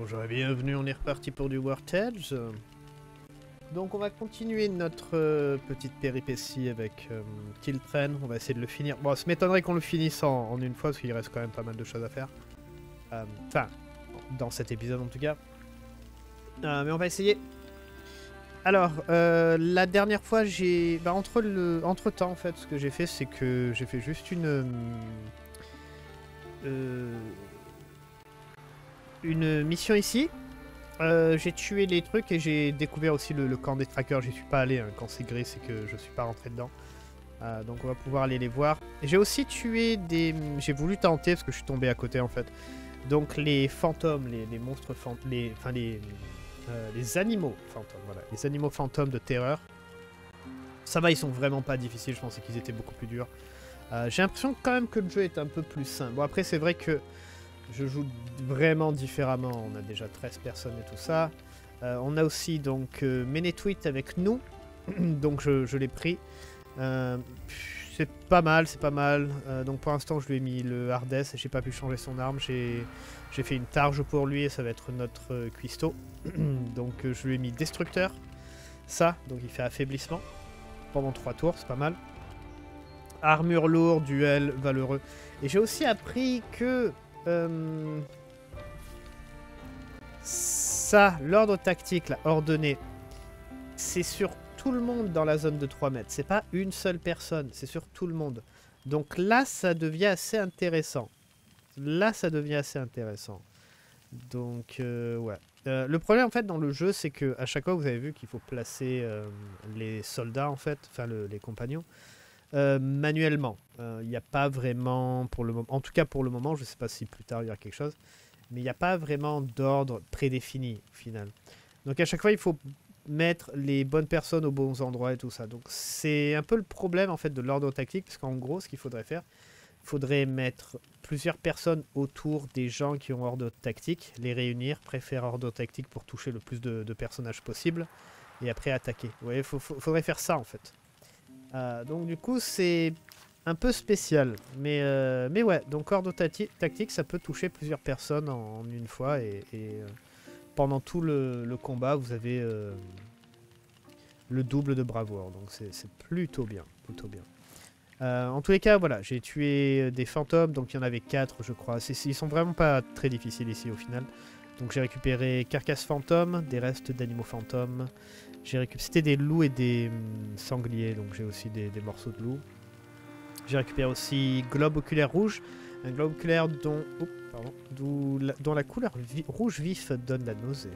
Bonjour et bienvenue, on est reparti pour du Wartales. Donc on va continuer notre petite péripétie avec Tiltrën. On va essayer de le finir. Bon, ça m'étonnerait qu'on le finisse en une fois, parce qu'il reste quand même pas mal de choses à faire. Enfin, dans cet épisode en tout cas. Mais on va essayer. Alors, la dernière fois, j'ai... Bah, entre-temps, en fait, ce que j'ai fait, c'est que j'ai fait juste une mission ici. J'ai tué les trucs et j'ai découvert aussi le camp des trackers. J'y suis pas allé, hein. Quand c'est gris, c'est que je suis pas rentré dedans. Donc on va pouvoir aller les voir. J'ai aussi tué des... J'ai voulu tenter, parce que je suis tombé à côté, en fait. Donc les fantômes, les monstres fantômes... Enfin, les animaux fantômes, voilà. Les animaux fantômes de terreur. Ça va, ils sont vraiment pas difficiles. Je pensais qu'ils étaient beaucoup plus durs. J'ai l'impression quand même que le jeu est un peu plus simple. Bon, après, c'est vrai que je joue vraiment différemment. On a déjà 13 personnes et tout ça. On a aussi, donc, MénéTweet avec nous. Donc, je l'ai pris. C'est pas mal, c'est pas mal. Donc, pour l'instant, je lui ai mis le hardest. J'ai pas pu changer son arme. J'ai fait une targe pour lui et ça va être notre cuistot. Donc, je lui ai mis destructeur. Ça, donc, il fait affaiblissement pendant 3 tours. C'est pas mal. Armure lourde, duel, valeureux. Et j'ai aussi appris que... ça, l'ordre tactique, la ordonnée, c'est sur tout le monde dans la zone de 3 mètres. C'est pas une seule personne, c'est sur tout le monde. Donc là, ça devient assez intéressant. Là, ça devient assez intéressant. Donc, ouais. Le problème, en fait, dans le jeu, c'est que à chaque fois, vous avez vu qu'il faut placer les soldats, en fait, enfin, les compagnons. Manuellement, il n'y a pas vraiment pour le moment, en tout cas pour le moment, je ne sais pas si plus tard il y aura quelque chose, mais il n'y a pas vraiment d'ordre prédéfini au final. Donc à chaque fois il faut mettre les bonnes personnes aux bons endroits et tout ça. Donc c'est un peu le problème en fait de l'ordre tactique, parce qu'en gros ce qu'il faudrait faire, il faudrait mettre plusieurs personnes autour des gens qui ont ordre tactique, les réunir, préférer ordre tactique pour toucher le plus de personnages possible et après attaquer. Vous voyez, faudrait faire ça en fait. Donc du coup c'est un peu spécial, mais ouais, donc ordre tactique ça peut toucher plusieurs personnes en une fois et pendant tout le combat vous avez le double de bravoure, donc c'est plutôt bien, plutôt bien. En tous les cas voilà, j'ai tué des fantômes, donc il y en avait 4 je crois, ils sont vraiment pas très difficiles ici au final. Donc j'ai récupéré carcasses fantômes, des restes d'animaux fantômes. J'ai récupéré, c'était des loups et des sangliers, donc j'ai aussi des morceaux de loups. J'ai récupéré aussi globe oculaire rouge, un globe oculaire dont, oh, pardon, dont la couleur rouge vif donne la nausée.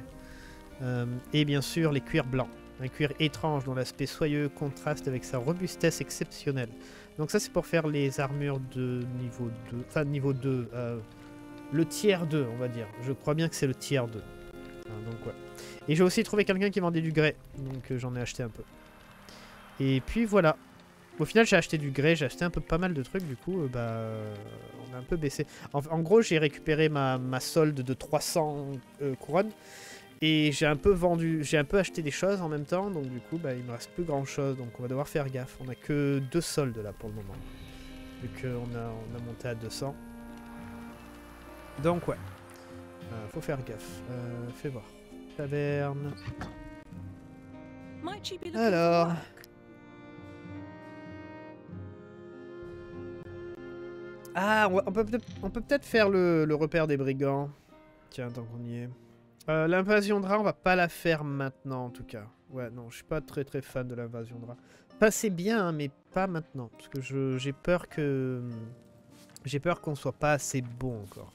Et bien sûr les cuirs blancs, un cuir étrange dont l'aspect soyeux contraste avec sa robustesse exceptionnelle. Donc ça c'est pour faire les armures de niveau 2, enfin niveau 2, le tiers 2 on va dire, je crois bien que c'est le tiers 2. Donc ouais. Et j'ai aussi trouvé quelqu'un qui vendait du grès, donc j'en ai acheté un peu. Et puis voilà. Au final j'ai acheté du grès, j'ai acheté un peu pas mal de trucs, du coup on a un peu baissé. En gros j'ai récupéré ma solde de 300 couronnes et j'ai un peu vendu, j'ai un peu acheté des choses en même temps, donc du coup bah, il me reste plus grand chose, donc on va devoir faire gaffe. On a que 2 soldes là pour le moment, vu qu'on a monté à 200. Donc ouais. Faut faire gaffe. Fais voir. Taverne. Alors. Ah, on peut peut-être faire le repère des brigands. Tiens, tant qu'on y est. L'invasion de rats, on va pas la faire maintenant en tout cas. Ouais, non, je suis pas très fan de l'invasion de rats. Passez bien, hein, mais pas maintenant. Parce que j'ai peur que... J'ai peur qu'on soit pas assez bon encore.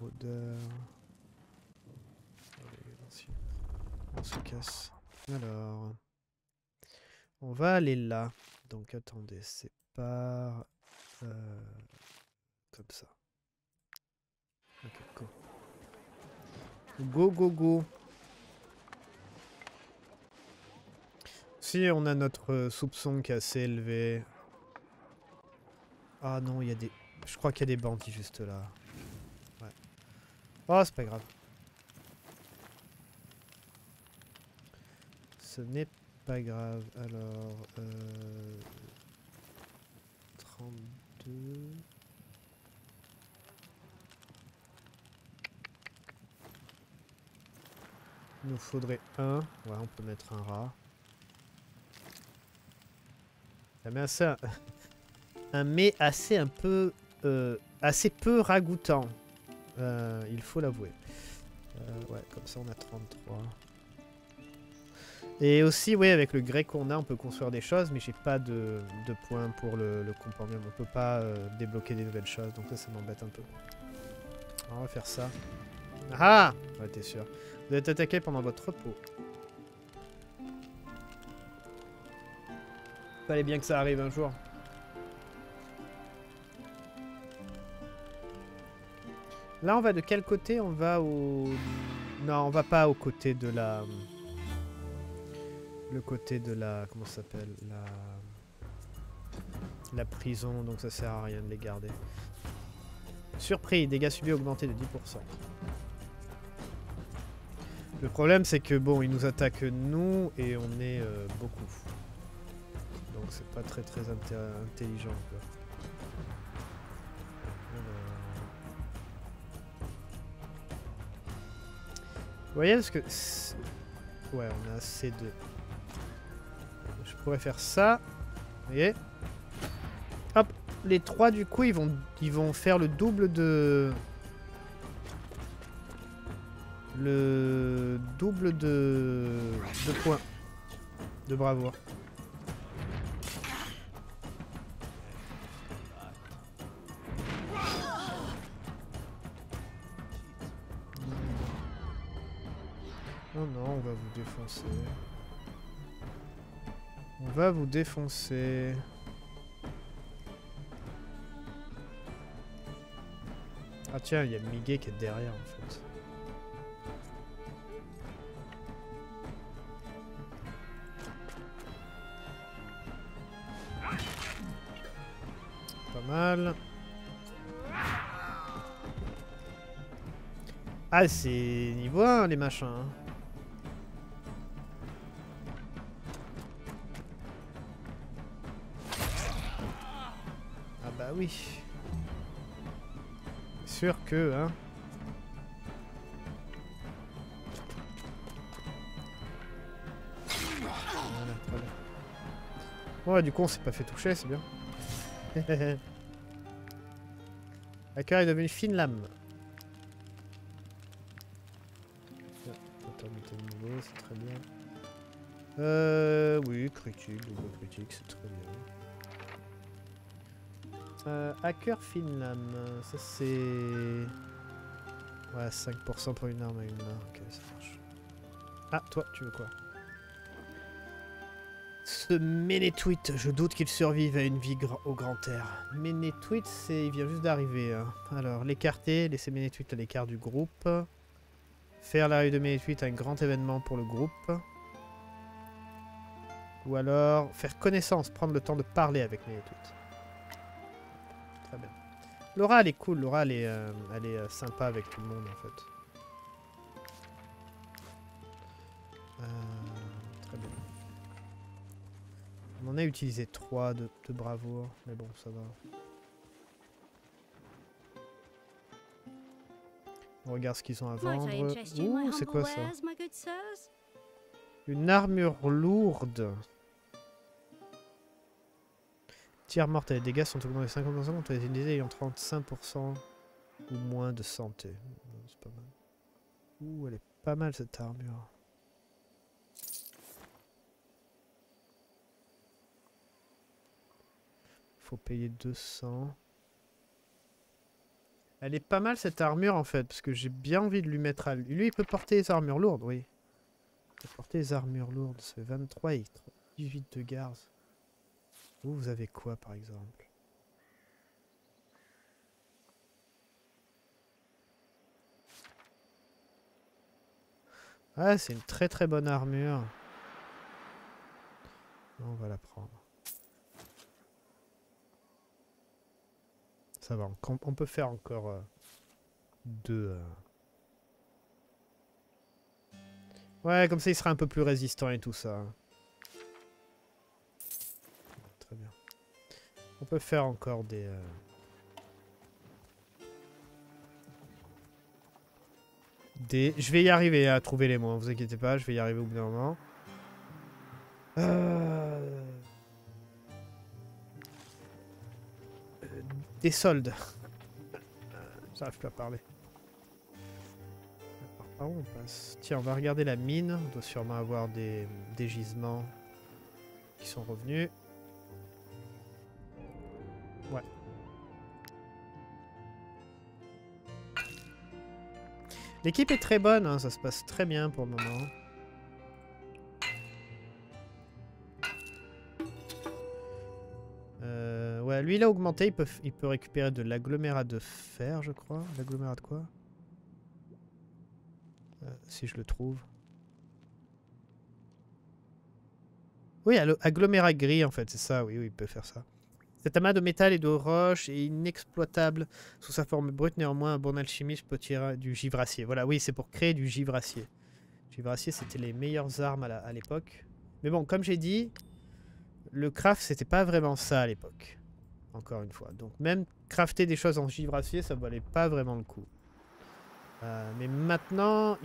Rôdeur. On se casse. Alors. On va aller là. Donc attendez, c'est pas. Comme ça. Ok, go. Go, go, go. Si on a notre soupçon qui est assez élevé. Ah non, il y a des. Je crois qu'il y a des bandits juste là. Ouais. Oh, c'est pas grave. Ce n'est pas grave. Alors... 32... Il nous faudrait un. Ouais, on peut mettre un rat. Ça met assez un mais assez un peu... assez peu ragoûtant. Il faut l'avouer. Ouais, comme ça on a 33. Et aussi, oui, avec le grès qu'on a, on peut construire des choses, mais j'ai pas de points pour le compendium. On peut pas débloquer des nouvelles choses, donc ça m'embête un peu. Alors, on va faire ça. Ah! Ouais, t'es sûr. Vous êtes attaqué pendant votre repos. Fallait bien que ça arrive un jour. Là, on va de quel côté? On va au... Non, on va pas au côté de la... Le côté de la... Comment ça s'appelle? La prison, donc ça sert à rien de les garder. Surpris, dégâts subis augmentés de 10%. Le problème, c'est que, bon, ils nous attaquent nous, et on est beaucoup. Donc c'est pas très très intelligent, quoi. Vous voyez, parce que... Ouais, on a assez de... Je pourrais faire ça. Vous voyez? Hop! Les trois, du coup, ils vont faire le double de... Le double de... points. De bravoure. On va vous défoncer. Ah tiens, il y a Miguel qui est derrière en fait. Pas mal. Ah c'est niveau 1 les machins. Hein. Oui, sûr que, hein. Voilà, voilà. Ouais, du coup, on s'est pas fait toucher, c'est bien. Hacker est devenu une fine lame. Ah, attends, mettez de nouveau, c'est très bien. Oui, critique, double critique, c'est très bien. Hacker Finland, ça c'est... Ouais, 5% pour une arme à une main, ok, ça marche. Ah, toi, tu veux quoi? Ce MénéTweet, je doute qu'il survive à une vie au grand air. MénéTweet, il vient juste d'arriver. Hein. Alors, l'écarter, laisser MénéTweet à l'écart du groupe. Faire l'arrivée de MénéTweet un grand événement pour le groupe. Ou alors, faire connaissance, prendre le temps de parler avec MénéTweet. Très bien. Laura, elle est cool. Laura, elle est sympa avec tout le monde, en fait. Très bien. On en a utilisé 3 de bravoure, mais bon, ça va. On regarde ce qu'ils ont à vendre. Ouh, c'est quoi ça? Une armure lourde. Tiers morts et les dégâts sont augmentés de 50% contre les ennemis ayant 35% ou moins de santé. C'est pas mal. Ouh, elle est pas mal cette armure. Faut payer 200. Elle est pas mal cette armure en fait, parce que j'ai bien envie de lui mettre à lui. Lui, il peut porter les armures lourdes, oui. Il peut porter les armures lourdes, ça fait 23 et 18 de garde. Vous avez quoi par exemple? Ah, c'est une très très bonne armure. On va la prendre. Ça va, on peut faire encore 2. Ouais, comme ça il sera un peu plus résistant et tout ça. On peut faire encore des... Des... Je vais y arriver à trouver les mots, hein, vous inquiétez pas, je vais y arriver au bout d'un moment. Des soldes. J'arrive plus à parler. Par où on passe? Tiens, on va regarder la mine. On doit sûrement avoir des gisements qui sont revenus. Ouais. L'équipe est très bonne, hein, ça se passe très bien pour le moment. Ouais, lui il a augmenté, il peut récupérer de l'agglomérat de fer, je crois. L'agglomérat de quoi? Si je le trouve. Oui, agglomérat gris en fait, c'est ça, oui, oui, il peut faire ça. Cet amas de métal et de roche est inexploitable sous sa forme brute, néanmoins un bon alchimiste peut tirer du givracier. Voilà, oui, c'est pour créer du givracier. Givracier, c'était les meilleures armes à l'époque. Mais bon, comme j'ai dit, le craft, c'était pas vraiment ça à l'époque. Encore une fois. Donc même crafter des choses en givracier, ça valait pas vraiment le coup. Mais maintenant,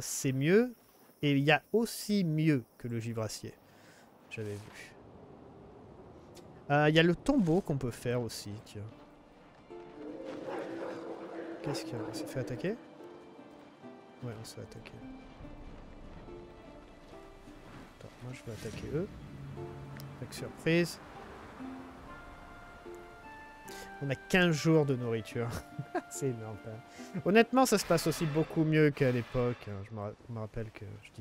c'est mieux. Et il y a aussi mieux que le givracier. J'avais vu. Il y a le tombeau qu'on peut faire aussi, tiens. Qu'est-ce qu'il y a? On s'est fait attaquer? Ouais, on s'est attaqué. Attends, moi je vais attaquer eux. Avec surprise. On a 15 jours de nourriture. C'est énorme. Hein. Honnêtement, ça se passe aussi beaucoup mieux qu'à l'époque. Je me rappelle que je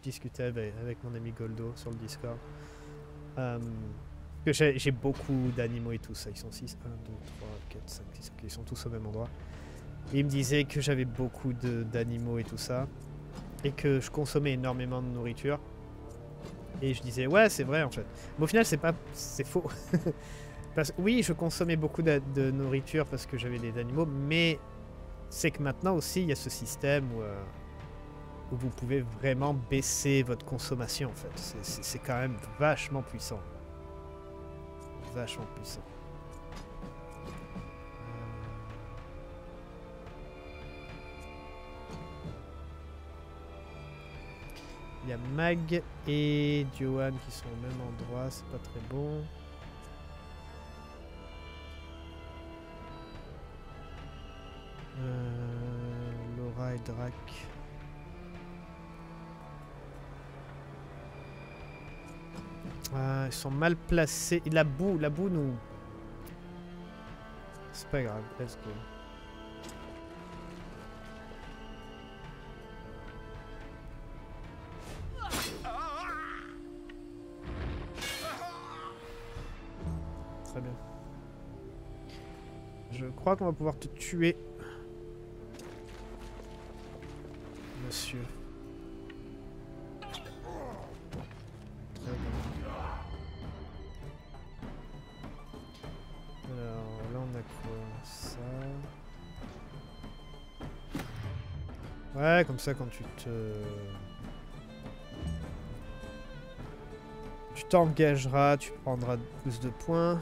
discutais avec mon ami Goldo sur le Discord. J'ai beaucoup d'animaux et tout ça, ils sont 6, 1, 2, 3, 4, 5, 6, ils sont tous au même endroit. Et il me disait que j'avais beaucoup d'animaux et tout ça, et que je consommais énormément de nourriture. Et je disais, ouais, c'est vrai en fait. Mais au final, c'est faux. Parce que oui, je consommais beaucoup de nourriture parce que j'avais des animaux, mais c'est que maintenant aussi, il y a ce système où vous pouvez vraiment baisser votre consommation en fait. C'est quand même vachement puissant. Vachement puissant. Il y a Mag et Johan qui sont au même endroit, c'est pas très bon. Laura et Drac. Ils sont mal placés. Et la boue nous... C'est pas grave, let's go. Très bien. Je crois qu'on va pouvoir te tuer. Monsieur. Ouais, comme ça, quand tu t'engageras, tu prendras plus de points.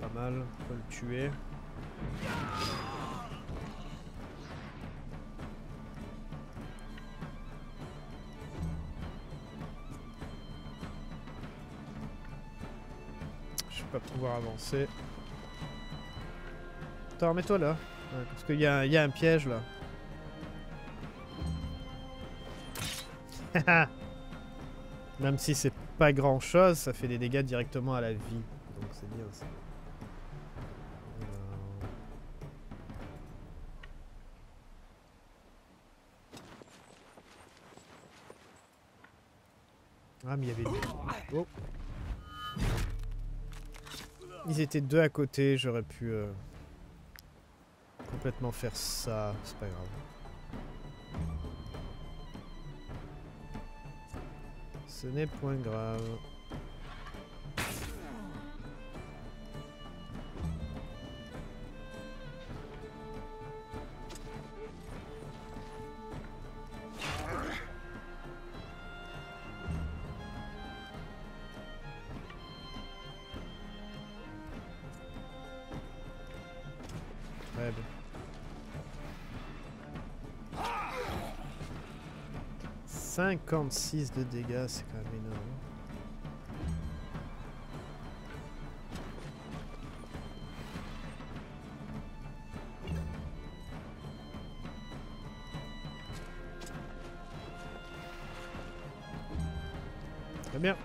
Pas mal, on peut le tuer. Pouvoir avancer. Attends, remets-toi là. Ouais, parce qu'il y a un piège là. Même si c'est pas grand chose, ça fait des dégâts directement à la vie. Donc c'est bien ça. Ah, mais il y avait... Oh. Ils étaient deux à côté, j'aurais pu complètement faire ça, c'est pas grave. Ce n'est point grave. 56 de dégâts, c'est quand même énorme. Très bien.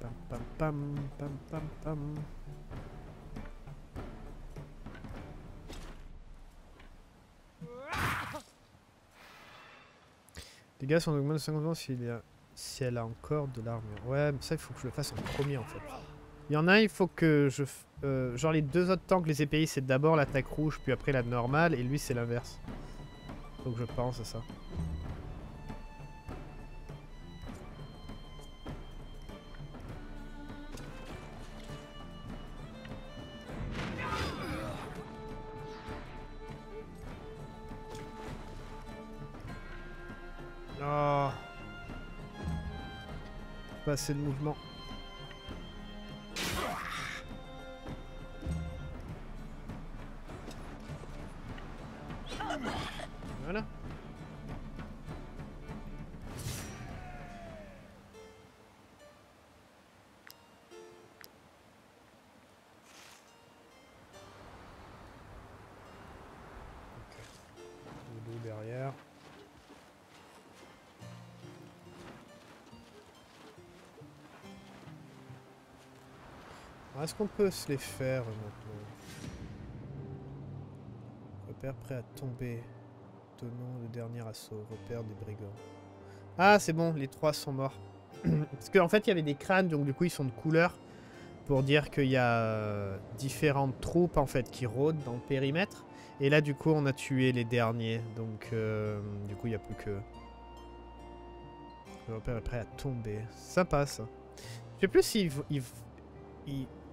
Pam pam pam pam pam pam. Les gars sont augmentés de 50% si elle a encore de l'armure. Ouais, mais ça il faut que je le fasse en premier en fait. Il y en a un, il faut que je... genre les deux autres tanks, les EPI, c'est d'abord l'attaque rouge, puis après la normale, et lui c'est l'inverse. Faut que je pense à ça. Pas assez de mouvement. Voilà. Ok. Goldo derrière. Est-ce qu'on peut se les faire maintenant? Repère prêt à tomber. Tenons le dernier assaut. Repère des brigands. Ah, c'est bon, les trois sont morts. Parce qu'en fait, il y avait des crânes, donc du coup, ils sont de couleur. Pour dire qu'il y a différentes troupes, en fait, qui rôdent dans le périmètre. Et là, du coup, on a tué les derniers. Donc, du coup, il n'y a plus que... Le repère est prêt à tomber. Ça passe. Je sais plus s'il...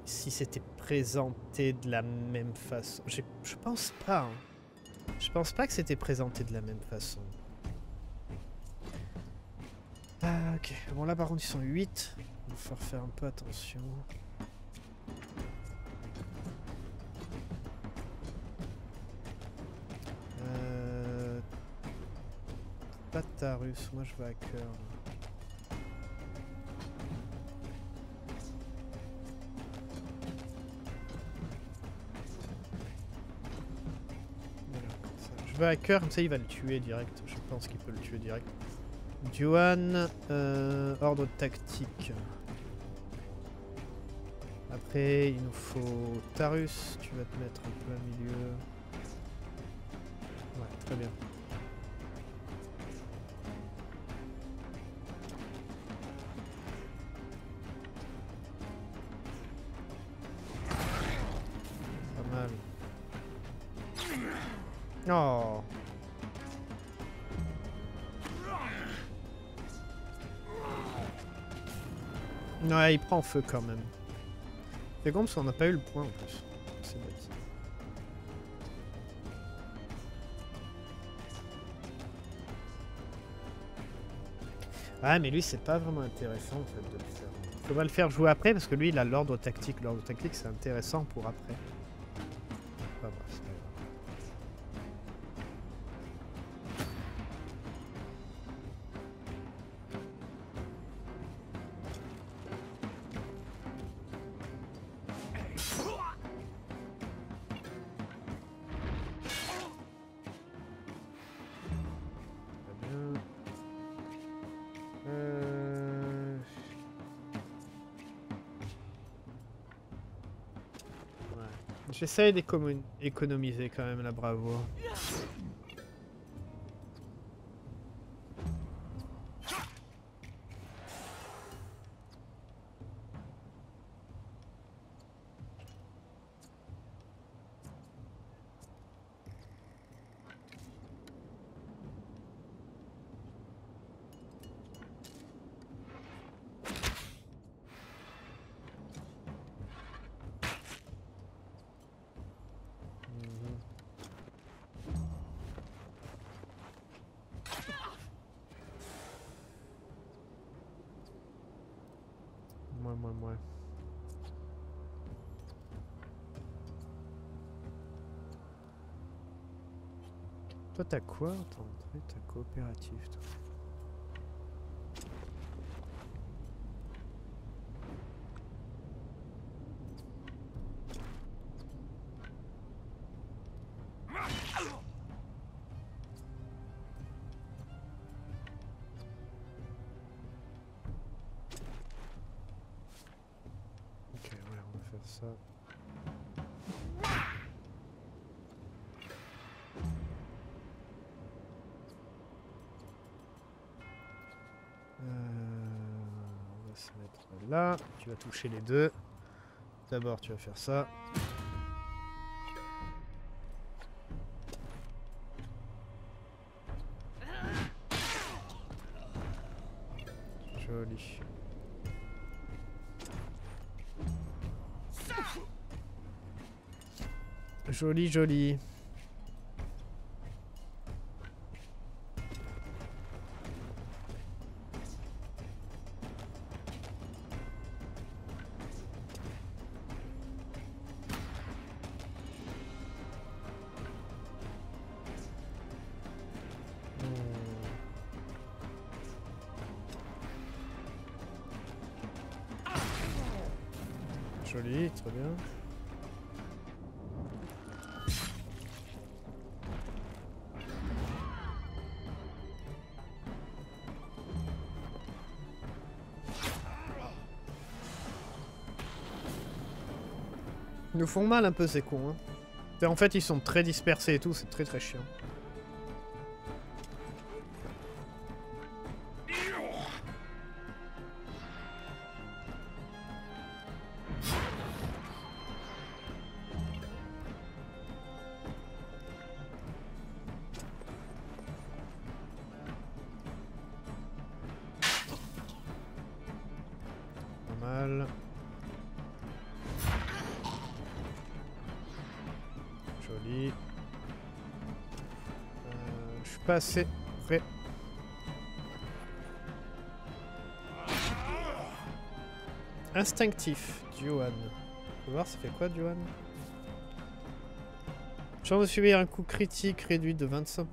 Si c'était présenté de la même façon. Je pense pas. Hein. Je pense pas que c'était présenté de la même façon. Ah, ok. Bon, là, par contre, ils sont 8. Il va falloir faire un peu attention. Pas de Tarus. Moi, je vais à cœur. Hacker, comme ça il va le tuer direct. Je pense qu'il peut le tuer direct. Johan, ordre tactique. Après, il nous faut Tarus. Tu vas te mettre en plein milieu. Ouais, très bien. Pas mal. Oh. Ouais, il prend feu quand même. C'est con parce qu'on n'a pas eu le point en plus. C'est bête. Ah mais lui c'est pas vraiment intéressant en fait de le faire. On va le faire jouer après parce que lui il a l'ordre tactique. L'ordre tactique c'est intéressant pour après. Pas vrai, c'est pas vrai. J'essaye d'économiser quand même la bravoure. Toi t'as quoi? Attends, t'as coopératif toi. On va se mettre là, tu vas toucher les deux. D'abord tu vas faire ça. Joli. Joli, joli. Joli, très bien. Ils nous font mal un peu ces cons, hein. En fait ils sont très dispersés et tout, c'est très chiant. Pas assez près. Instinctif, Johan. On va voir ça fait quoi, Johan. Chance de subir un coup critique réduit de 25%.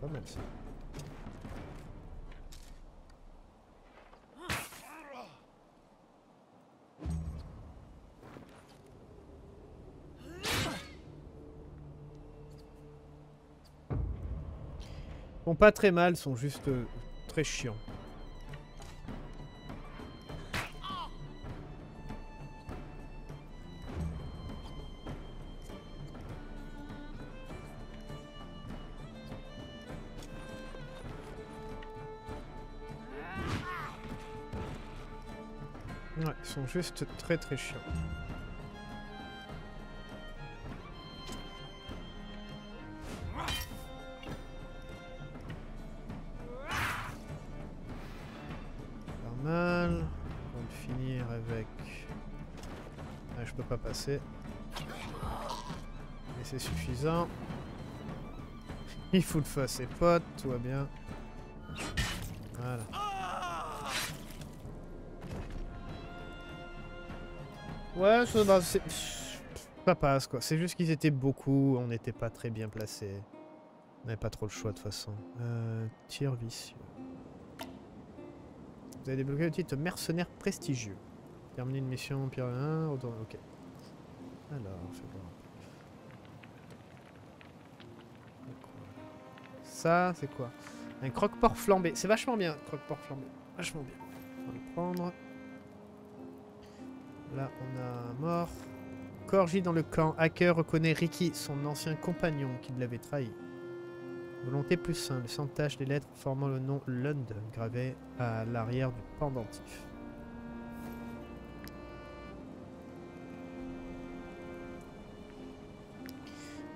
Pas mal ça. Pas très mal, sont juste très chiants. Ouais, ils sont juste très chiants. Mais c'est suffisant. Il fout le feu à ses potes, tout va bien. Voilà. Ouais, ça passe quoi. C'est juste qu'ils étaient beaucoup, on n'était pas très bien placés. On n'avait pas trop le choix de toute façon. Tir vicieux. Vous avez débloqué le titre mercenaire prestigieux. Terminer une mission, pire 1, retourner. Ok. Alors, c'est bon. Ça, c'est quoi? Un croque-porc flambé. C'est vachement bien, croque-porc flambé. Vachement bien. On va le prendre. Là, on a un mort. Corgi dans le camp. Hacker reconnaît Ricky, son ancien compagnon qui l'avait trahi. Volonté plus 1. Le sang de tache des lettres formant le nom Lund, gravé à l'arrière du pendentif.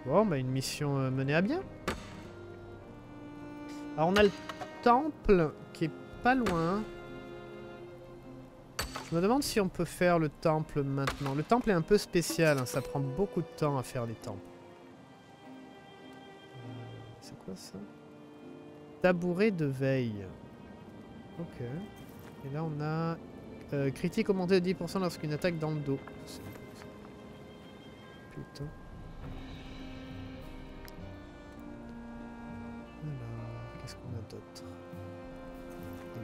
Bon, bah une mission menée à bien. Alors on a le temple qui est pas loin. Je me demande si on peut faire le temple maintenant. Le temple est un peu spécial, hein, ça prend beaucoup de temps à faire les temples. C'est quoi ça? Tabouret de veille. Ok. Et là on a... critique augmentée de 10% lorsqu'une attaque dans le dos. Putain.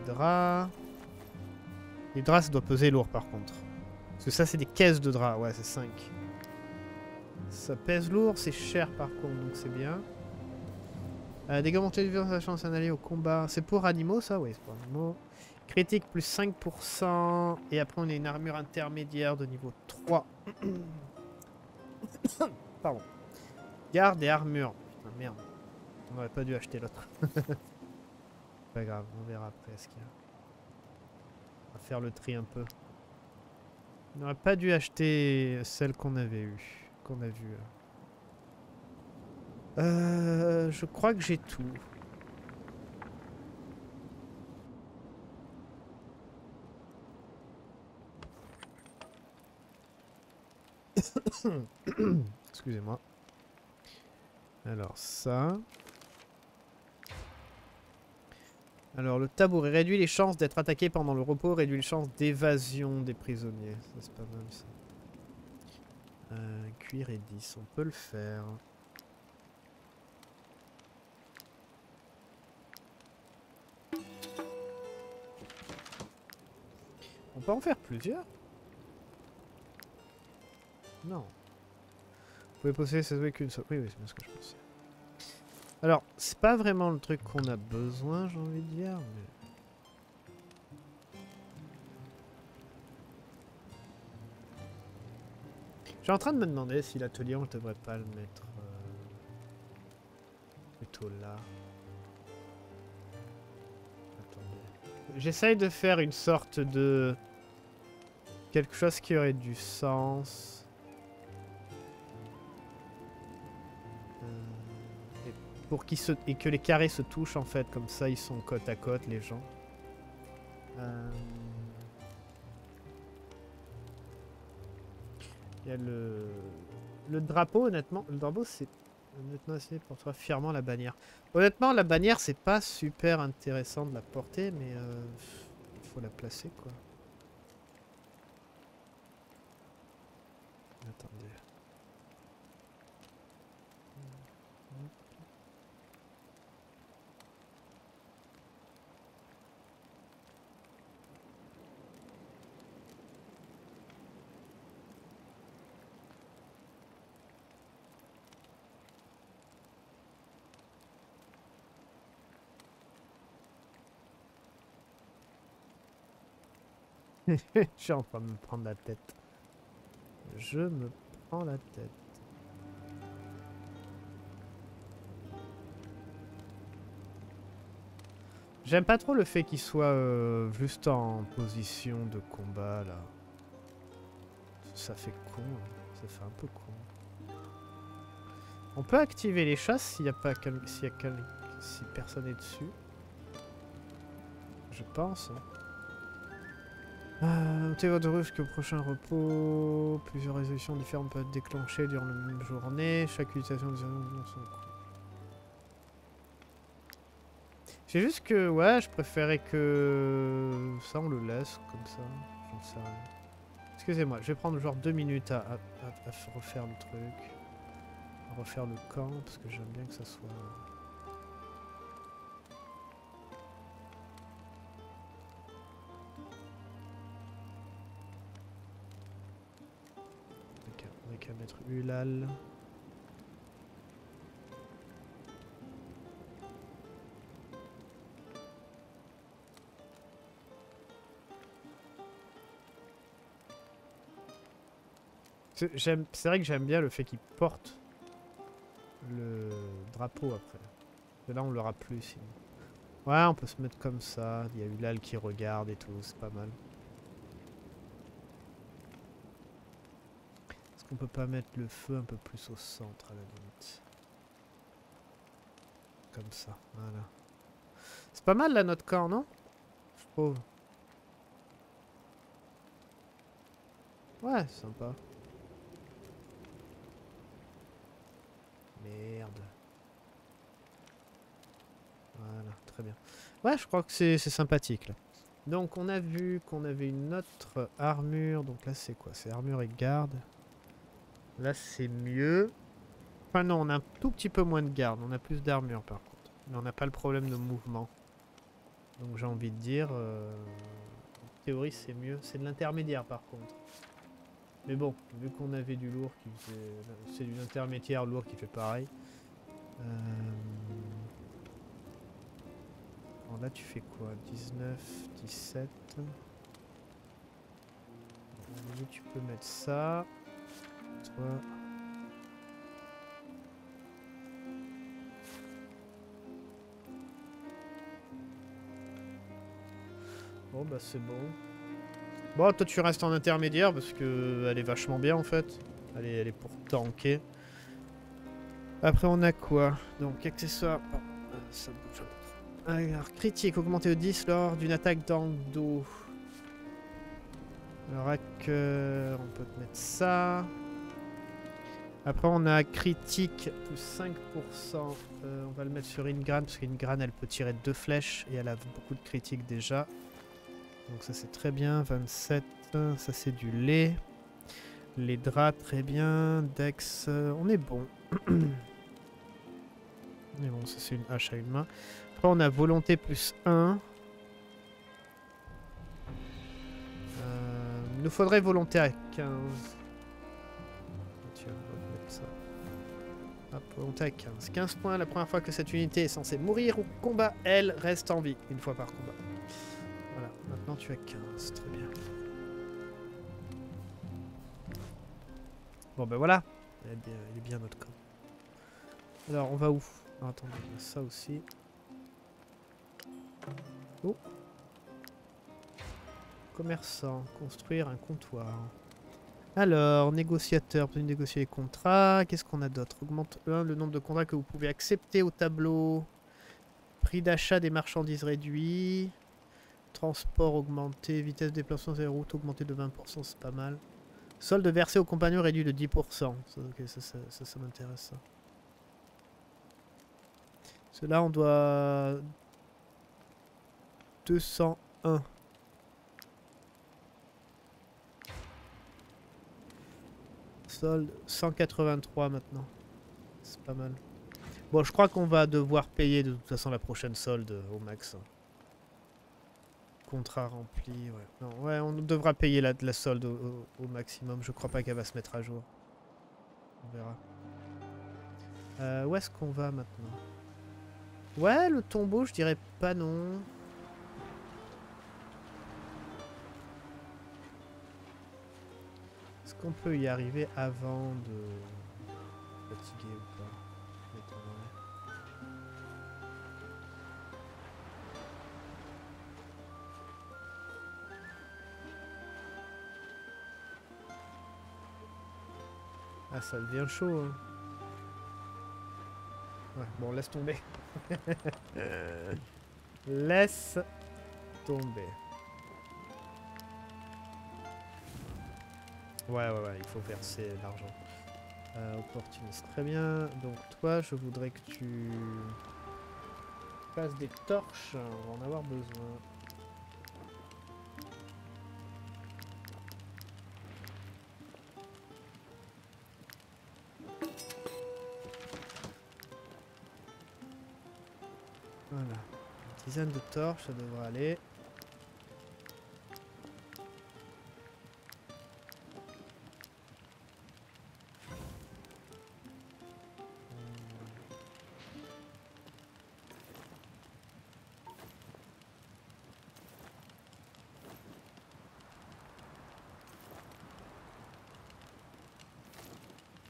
draps. Les draps, ça doit peser lourd par contre. Parce que ça, c'est des caisses de draps. Ouais, c'est 5. Ça pèse lourd, c'est cher par contre, donc c'est bien. Dégâts montés de violence à la chance d'un allié au combat. C'est pour animaux ça? Oui, c'est pour animaux. Critique plus 5%. Et après, on a une armure intermédiaire de niveau 3. Pardon. Garde et armure. Putain, merde. On n'aurait pas dû acheter l'autre. Pas grave, on verra après ce qu'il y a. On va faire le tri un peu. On n'aurait pas dû acheter celle qu'on avait eue. Qu'on a vue. Je crois que j'ai tout. Excusez-moi. Alors ça. Alors le tabouret réduit les chances d'être attaqué pendant le repos, réduit les chances d'évasion des prisonniers. Ça c'est pas mal ça. Cuir et 10, on peut le faire. On peut en faire plusieurs? Non. Vous pouvez posséder ces objets qu'une seule. Oui, oui, c'est bien ce que je pensais. Alors, c'est pas vraiment le truc qu'on a besoin, j'ai envie de dire, mais... Je suis en train de me demander si l'atelier, on ne devrait pas le mettre plutôt là. Attendez. J'essaye de faire une sorte de... quelque chose qui aurait du sens. Et pour qu'ils se... et que les carrés se touchent en fait, comme ça ils sont côte à côte les gens. Il y a le drapeau, honnêtement. Le drapeau, c'est honnêtement assez pour toi, fièrement la bannière. Honnêtement, la bannière, c'est pas super intéressant de la porter, mais il faut la placer, quoi. Attendez. Je suis en train de me prendre la tête. Je me prends la tête. J'aime pas trop le fait qu'il soit juste en position de combat là. Ça fait con, hein. Ça fait un peu con. On peut activer les chasses s'il n'y a pas si personne est dessus. Je pense. Hein. Notez votre ruche que au prochain repos, plusieurs résolutions différentes peuvent être déclenchées durant la même journée. Chaque utilisation des résolutions sont... C'est juste que, ouais, je préférais que... Ça, on le laisse comme ça. J'en sais rien. Excusez-moi, je vais prendre genre 2 minutes à refaire le truc. À refaire le camp, parce que j'aime bien que ça soit... qu'à mettre Ulal. C'est vrai que j'aime bien le fait qu'il porte le drapeau après. Et là on l'aura plus sinon. Ouais, on peut se mettre comme ça. Il y a Ulal qui regarde et tout, c'est pas mal. On peut pas mettre le feu un peu plus au centre à la limite. Comme ça, voilà. C'est pas mal là notre camp, non? Je trouve. Ouais, sympa. Merde. Voilà, très bien. Ouais, je crois que c'est sympathique là. Donc on a vu qu'on avait une autre armure. Donc là c'est quoi? C'est armure et garde. Là, c'est mieux. Enfin non, on a un tout petit peu moins de garde. On a plus d'armure, par contre. Mais on n'a pas le problème de mouvement. Donc j'ai envie de dire, en théorie c'est mieux. C'est de l'intermédiaire par contre. Mais bon, vu qu'on avait du lourd qui faisait... C'est du intermédiaire lourd qui fait pareil. Alors là tu fais quoi, 19, 17. Donc, tu peux mettre ça. Toi. Bon bah c'est bon. Bon toi tu restes en intermédiaire parce que elle est vachement bien en fait. Elle est pour tanker. Après on a quoi? Donc accessoire. Oh, ça bouge. Alors critique augmenté de 10 lors d'une attaque dans le dos. Alors hacker, on peut te mettre ça. Après on a critique plus 5%. On va le mettre sur Ingar parce qu'Ingar elle peut tirer 2 flèches et elle a beaucoup de critiques déjà. Donc ça c'est très bien, 27, ça c'est du lait. Les draps très bien, Dex, on est bon. Mais bon, ça c'est une hache à une main. Après on a volonté plus 1. Il nous faudrait volonté à 15. Tiens, on va mettre ça. Hop, volonté à 15. 15 points la première fois que cette unité est censée mourir au combat, elle reste en vie, une fois par combat. Voilà, maintenant tu as 15, très bien. Bon ben voilà, il est bien notre camp. Alors on va où? Ah, attendez, il y a ça aussi. Oh. Commerçant, construire un comptoir. Alors, négociateur, vous pouvez négocier les contrats. Qu'est-ce qu'on a d'autre? Augmente 1 le nombre de contrats que vous pouvez accepter au tableau. Prix d'achat des marchandises réduit. Transport augmenté, vitesse de déplacement sur les routes augmentée de 20%, c'est pas mal. Solde versé aux compagnons réduit de 10%. Ça m'intéresse. Cela, on doit... 201. Solde 183 maintenant. C'est pas mal. Bon, je crois qu'on va devoir payer de toute façon la prochaine solde au max. Contrat rempli, ouais. Non, ouais, on devra payer la solde au maximum. Je crois pas qu'elle va se mettre à jour. On verra. Où est-ce qu'on va maintenant? Ouais, le tombeau, je dirais pas non. Est-ce qu'on peut y arriver avant de fatiguer ou pas? Ah, ça devient chaud, hein. Ouais, bon, laisse tomber. Laisse tomber. Ouais, il faut verser l'argent. Opportuniste, très bien. Donc, toi, je voudrais que tu fasses des torches. On va en avoir besoin. Voilà, une dizaine de torches, ça devrait aller.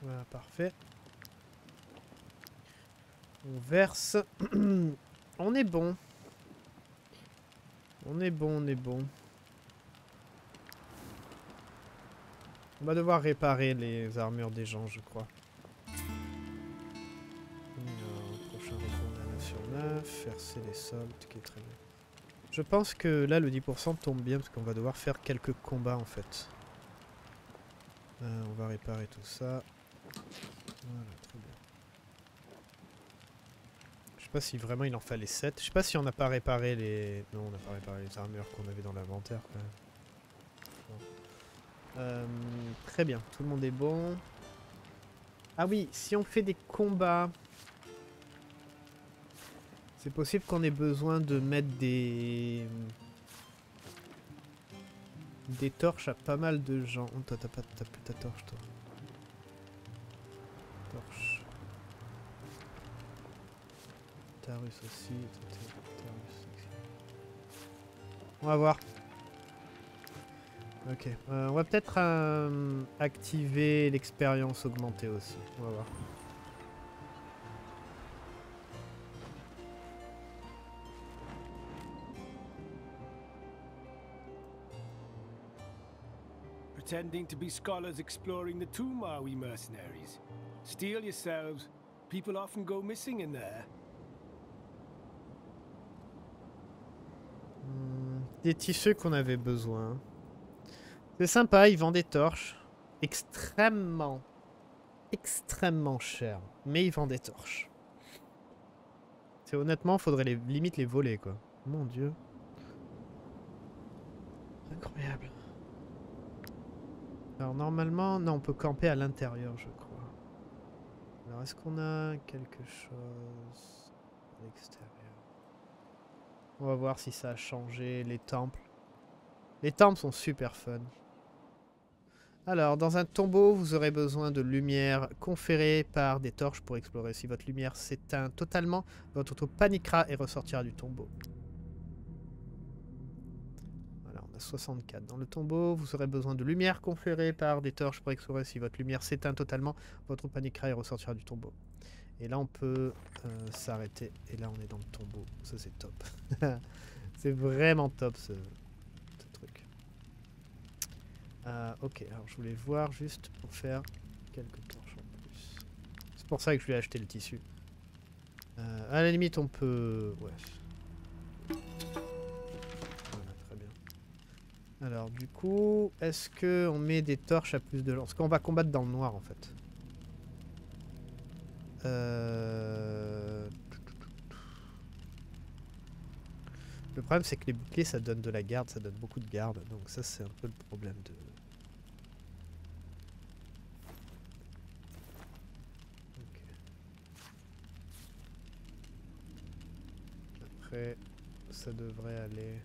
Voilà, parfait. On verse. On est bon. On est bon. On va devoir réparer les armures des gens, je crois. Prochain répondre à 9 sur 9. Verser les soldes, qui est très bien. Je pense que là, le 10% tombe bien, parce qu'on va devoir faire quelques combats, en fait. On va réparer tout ça. Voilà, très bien. Je sais pas si vraiment il en fallait 7. Je sais pas si on n'a pas réparé les... Non, on n'a pas réparé les armures qu'on avait dans l'inventaire quand même. Bon. Très bien, tout le monde est bon. Ah oui, si on fait des combats... C'est possible qu'on ait besoin de mettre des torches à pas mal de gens. Oh, toi, t'as plus ta torche, toi. Torche. Tarus aussi. On va voir. Ok. On va peut-être activer l'expérience augmentée aussi. On va voir. Pretending to be scholars exploring the tomb, are we mercenaries? Steal yourselves. People often go missing in there. Des tissus qu'on avait besoin. C'est sympa, ils vendent des torches. Extrêmement cher. Mais ils vendent des torches. C'est honnêtement, faudrait limite les voler, quoi. Mon dieu. Incroyable. Alors normalement, non, on peut camper à l'intérieur, je crois. Alors est-ce qu'on a quelque chose à l'extérieur? On va voir si ça a changé les temples. Les temples sont super fun. Alors, dans un tombeau, vous aurez besoin de lumière conférée par des torches pour explorer. Si votre lumière s'éteint totalement, votre auto paniquera et ressortira du tombeau. Voilà, on a 64. Dans le tombeau, vous aurez besoin de lumière conférée par des torches pour explorer. Si votre lumière s'éteint totalement, votre auto paniquera et ressortira du tombeau. Et là on peut s'arrêter. Et là on est dans le tombeau. Ça c'est top. C'est vraiment top ce truc. Ok, alors je voulais voir juste pour faire quelques torches en plus. C'est pour ça que je lui ai acheté le tissu. À la limite on peut... Ouais. Voilà, très bien. Alors du coup, est-ce qu'on met des torches à plus de gens? Parce qu'on va combattre dans le noir en fait. Le problème c'est que les boucliers ça donne de la garde, ça donne beaucoup de garde, donc ça c'est un peu le problème de... Okay. Après ça devrait aller...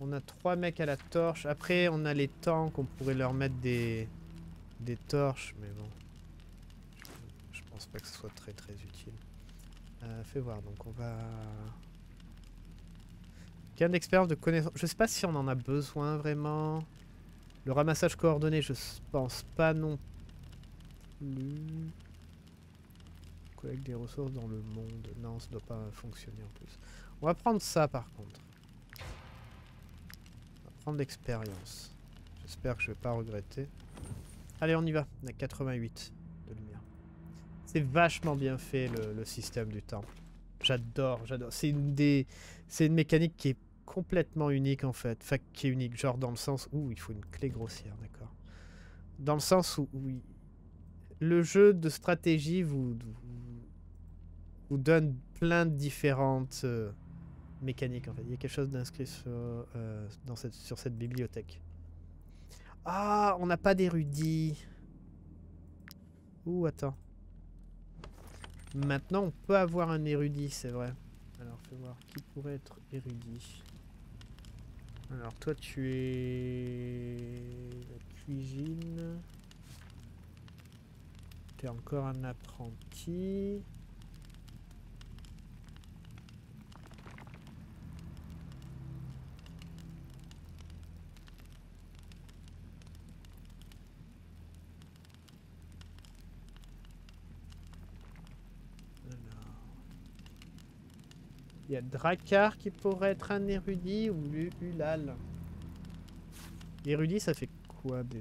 On a 3 mecs à la torche, après on a les tanks, on pourrait leur mettre des torches, mais bon... Je pense pas que ce soit très utile. Fais voir, donc on va... Gain d'expérience, de connaissance... Je sais pas si on en a besoin vraiment. Le ramassage coordonné, je pense pas non plus. Collecte des ressources dans le monde. Non, ça doit pas fonctionner en plus. On va prendre ça par contre. On va prendre l'expérience. J'espère que je vais pas regretter. Allez, on y va. On a 88 de lumière. C'est vachement bien fait le système du temple. J'adore. C'est une mécanique qui est complètement unique en fait. Enfin, qui est unique, genre dans le sens où il faut une clé grossière, d'accord. Dans le sens où oui, le jeu de stratégie vous donne plein de différentes mécaniques en fait. Il y a quelque chose d'inscrit sur cette bibliothèque. Ah, on n'a pas d'érudit. Ouh, attends. Maintenant, on peut avoir un érudit, c'est vrai. Alors, fais voir qui pourrait être érudit. Alors, toi, tu es... La cuisine. T'es encore un apprenti. Il y a Dracar qui pourrait être un érudit ou Ulal. Érudit, ça fait quoi déjà?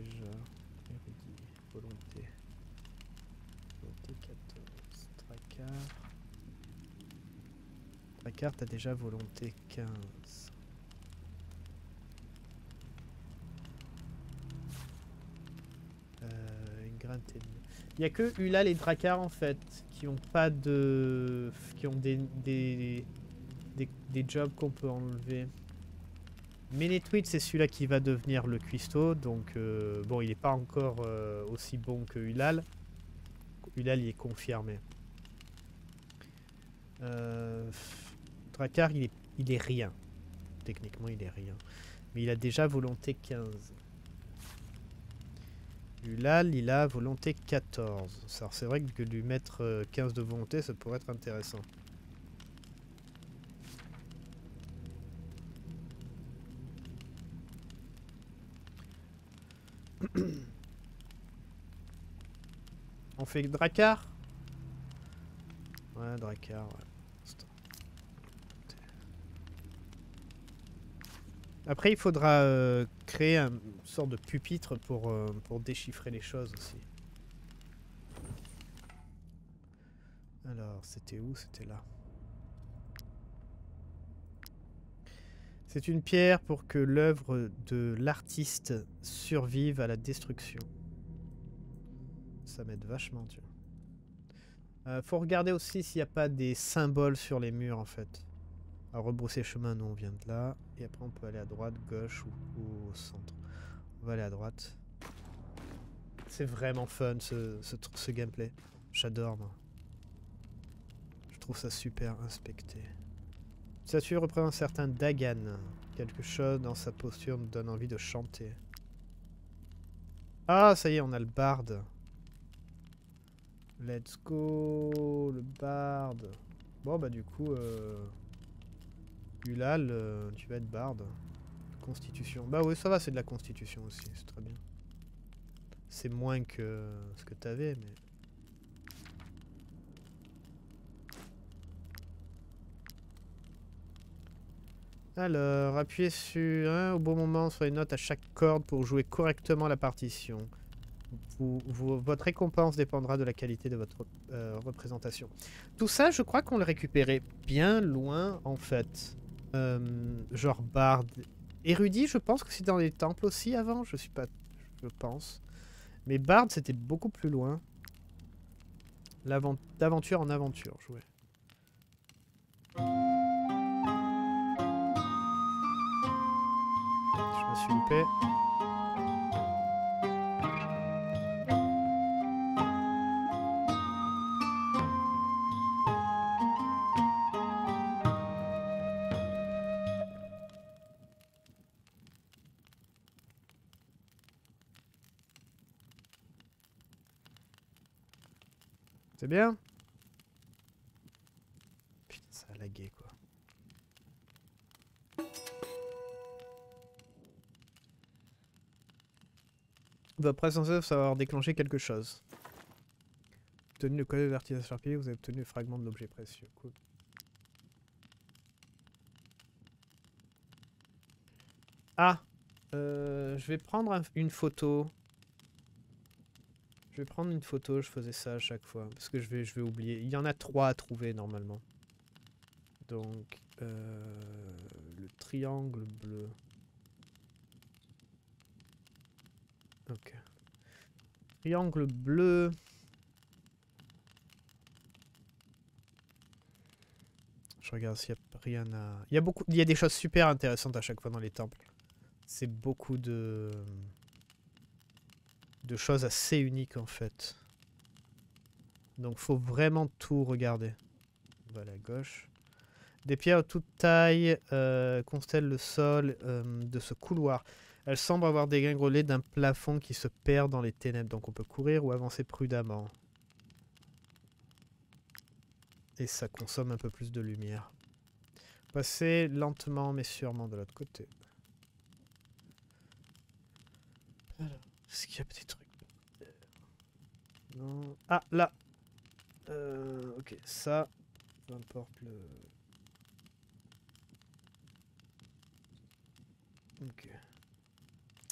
Érudit, volonté. Volonté 14. Dracar. Dracar, t'as déjà volonté 15. Une gratte. Il n'y a que Ulal et Dracar en fait qui ont pas de. Qui ont des jobs qu'on peut enlever. MénéTweet, c'est celui-là qui va devenir le cuistot. Donc, bon, il n'est pas encore aussi bon que Ulal. Ulal, il est confirmé. Drakkar, il est rien. Techniquement, il est rien. Mais il a déjà volonté 15. Ulal, il a volonté 14. C'est vrai que lui mettre 15 de volonté, ça pourrait être intéressant. On fait Drakkar? Ouais, Drakkar, ouais. Après, il faudra créer une sorte de pupitre pour déchiffrer les choses aussi. Alors, c'était où? C'était là. C'est une pierre pour que l'œuvre de l'artiste survive à la destruction. Ça m'aide vachement, tu vois. Faut regarder aussi s'il n'y a pas des symboles sur les murs, en fait. Alors, rebrousser chemin, nous on vient de là. Et après on peut aller à droite, gauche ou au centre. On va aller à droite. C'est vraiment fun ce gameplay. J'adore moi. Je trouve ça super inspecté. Cette statue représente un certain Dagan. Quelque chose dans sa posture nous donne envie de chanter. Ah ça y est, on a le barde. Let's go le barde. Bon bah du coup... Ulal, tu vas être barde. Constitution. Bah oui, ça va, c'est de la constitution aussi, c'est très bien. C'est moins que ce que t'avais, mais... Alors, appuyez sur, au bon moment sur les notes à chaque corde pour jouer correctement la partition. Votre récompense dépendra de la qualité de votre représentation. Tout ça, je crois qu'on le récupérait bien loin, en fait. Genre barde, érudit, je pense que c'est dans les temples aussi avant, je suis pas, je pense. Mais barde, c'était beaucoup plus loin. D'aventure en aventure, jouer. Je me suis loupé. C'est bien. Putain, ça a lagué quoi. Votre présence ça va avoir déclenché quelque chose. Obtenu le code de l'artisan charpillé, vous avez obtenu le fragment de l'objet précieux. Cool. Ah, je vais prendre une photo. Je vais prendre une photo, je faisais ça à chaque fois, parce que je vais oublier. Il y en a 3 à trouver, normalement. Donc, le triangle bleu. Ok. Triangle bleu. Je regarde s'il n'y a rien à... Il y a des choses super intéressantes à chaque fois dans les temples. C'est beaucoup de choses assez uniques en fait. Donc faut vraiment tout regarder. On va à la gauche. Des pierres de toute taille constellent le sol de ce couloir. Elles semblent avoir dégringolé d'un plafond qui se perd dans les ténèbres. Donc on peut courir ou avancer prudemment. Et ça consomme un peu plus de lumière. Passez lentement mais sûrement de l'autre côté. Voilà. Est-ce qu'il y a des trucs? Non. Ah, là. Ok, ça. Peu importe le... Ok.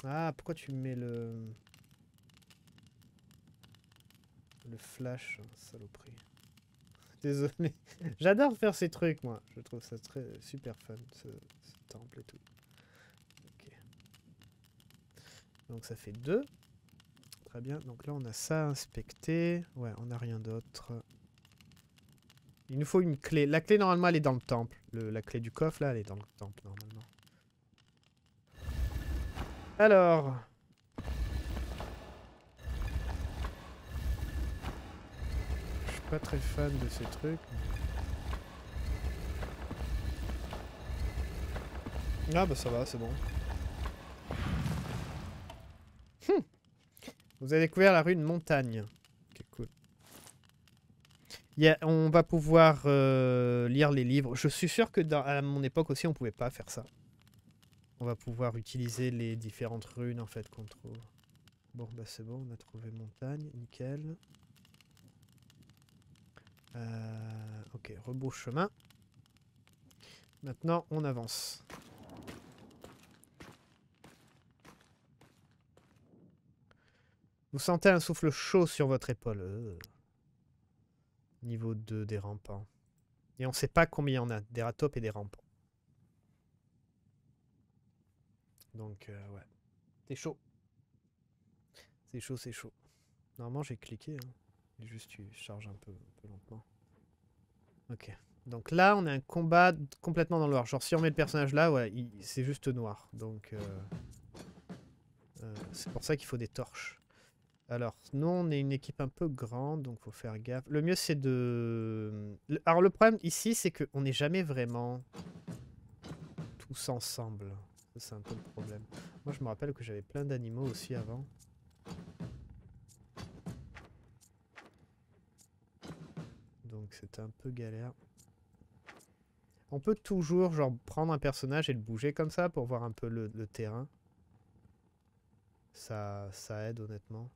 Ah, pourquoi tu mets le... Le flash, saloperie. Désolé. J'adore faire ces trucs, moi. Je trouve ça très super fun, ce temple et tout. Donc ça fait 2. Très bien. Donc là, on a ça à inspecter. Ouais, on n'a rien d'autre. Il nous faut une clé. La clé, normalement, elle est dans le temple. La clé du coffre, là, elle est dans le temple, normalement. Alors. Je suis pas très fan de ces trucs. Ah bah ça va, c'est bon. Vous avez découvert la rune Montagne. Okay, cool. On va pouvoir lire les livres. Je suis sûr que à mon époque aussi, on pouvait pas faire ça. On va pouvoir utiliser les différentes runes en fait qu'on trouve. Bon bah c'est bon, on a trouvé Montagne, nickel. Ok, rebrousse chemin. Maintenant, on avance. Vous sentez un souffle chaud sur votre épaule. Niveau 2 des rampants. Et on ne sait pas combien il y en a, des ratopes et des rampants. Donc, ouais. C'est chaud. C'est chaud, c'est chaud. Normalement, j'ai cliqué. Hein. Juste, tu charges un peu lentement. Ok. Donc là, on a un combat complètement dans le noir. Genre, si on met le personnage là, ouais, c'est juste noir. Donc, c'est pour ça qu'il faut des torches. Alors, nous, on est une équipe un peu grande, donc faut faire gaffe. Le mieux, c'est de... Alors, le problème ici, c'est qu'on n'est jamais vraiment tous ensemble. C'est un peu le problème. Moi, je me rappelle que j'avais plein d'animaux aussi avant. Donc, c'était un peu galère. On peut toujours, genre, prendre un personnage et le bouger comme ça pour voir un peu le terrain. Ça aide, honnêtement.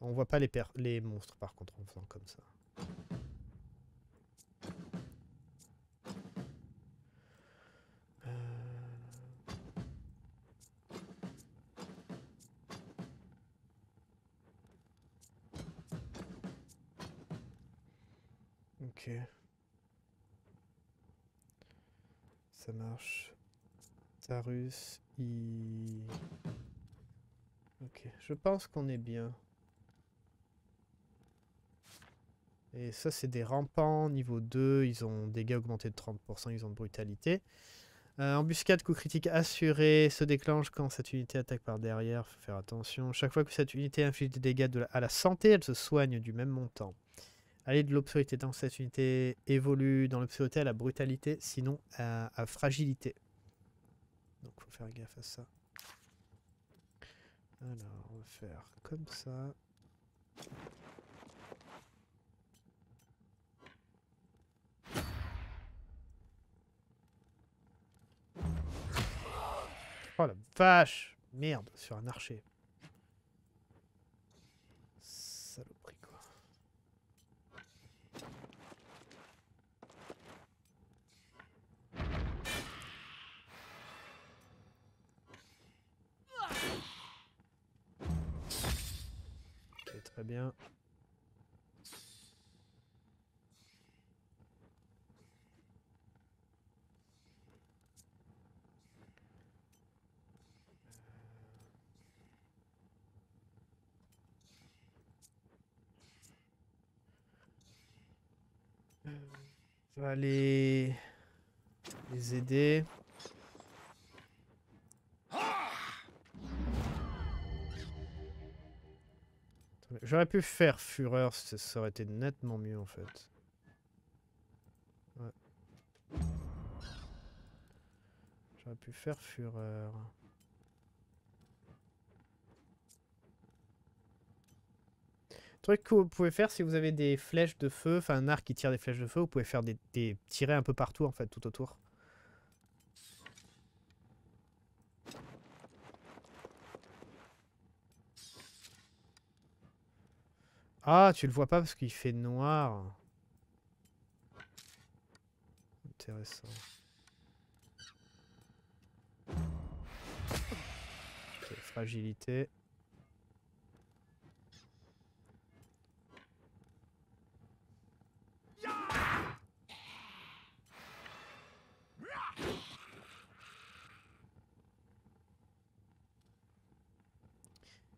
On voit pas les monstres par contre en faisant comme ça. Ok. Ça marche. Tarus, ok, je pense qu'on est bien. Et ça, c'est des rampants, niveau 2, ils ont dégâts augmentés de 30%, ils ont de brutalité. Embuscade, coup critique assuré, se déclenche quand cette unité attaque par derrière, faut faire attention. Chaque fois que cette unité inflige des dégâts à la santé, elle se soigne du même montant. Allez de l'obscurité dans cette unité, évolue dans l'obscurité à la brutalité, sinon à fragilité. Donc faut faire gaffe à ça. Alors, on va faire comme ça. Oh la vache! Merde, sur un archer. Saloperie quoi. Ok, très bien. On va les aider. J'aurais pu faire fureur, ça aurait été nettement mieux en fait. Ouais. J'aurais pu faire fureur. Truc que vous pouvez faire si vous avez des flèches de feu, enfin un arc qui tire des flèches de feu, vous pouvez faire des tirer un peu partout en fait, tout autour. Ah, tu le vois pas parce qu'il fait noir. Intéressant. Okay, fragilité.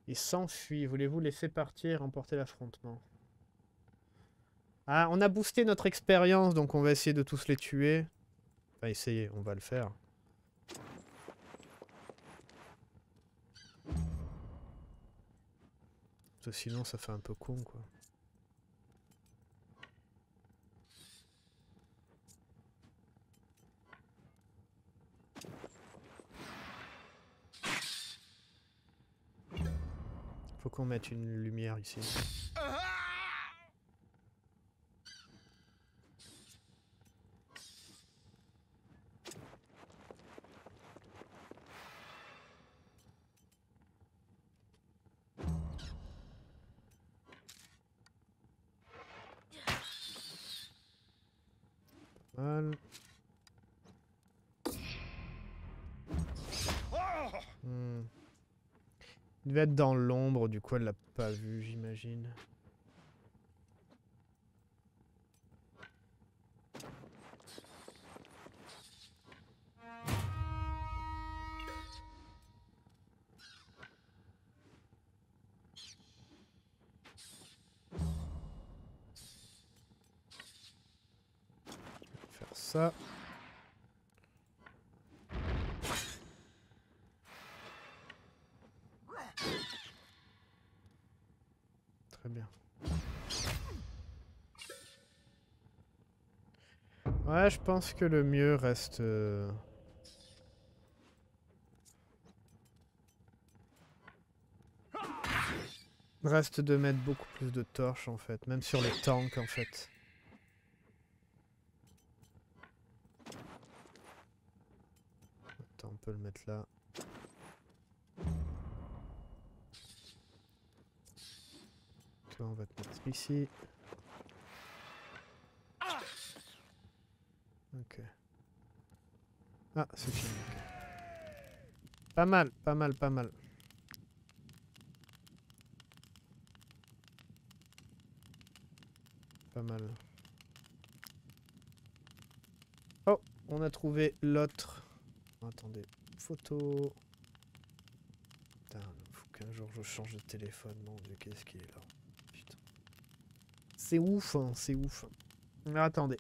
Il s'enfuit. Voulez-vous laisser partir et remporter l'affrontement? Ah, on a boosté notre expérience, donc on va essayer de tous les tuer. Enfin, essayer, on va le faire. Parce que sinon, ça fait un peu con, quoi. Faut qu'on mette une lumière ici. Il devait être dans l'ombre, du coup elle l'a pas vu, j'imagine. Faire ça. Ouais, je pense que le mieux reste... Reste de mettre beaucoup plus de torches en fait, même sur les tanks en fait. Attends, on peut le mettre là. Toi, on va te mettre ici. Ok. Ah, c'est fini. Okay. Pas mal, pas mal, pas mal. Pas mal. Oh, on a trouvé l'autre. Oh, attendez, photo. Putain, il faut qu'un jour je change de téléphone. Mon Dieu, qu'est-ce qu'il est là. Putain. C'est ouf, hein, c'est ouf. Alors, attendez.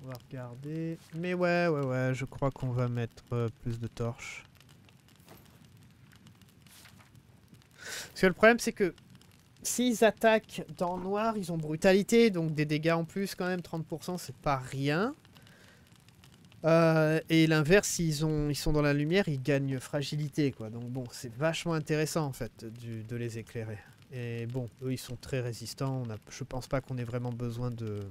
On va regarder. Mais ouais, je crois qu'on va mettre plus de torches. Parce que le problème, c'est que s'ils attaquent dans le noir, ils ont brutalité, donc des dégâts en plus quand même, 30%, c'est pas rien. Et l'inverse, ils sont dans la lumière, ils gagnent fragilité, quoi. Donc bon, c'est vachement intéressant, en fait, de les éclairer. Et bon, eux, ils sont très résistants. On a, je pense pas qu'on ait vraiment besoin de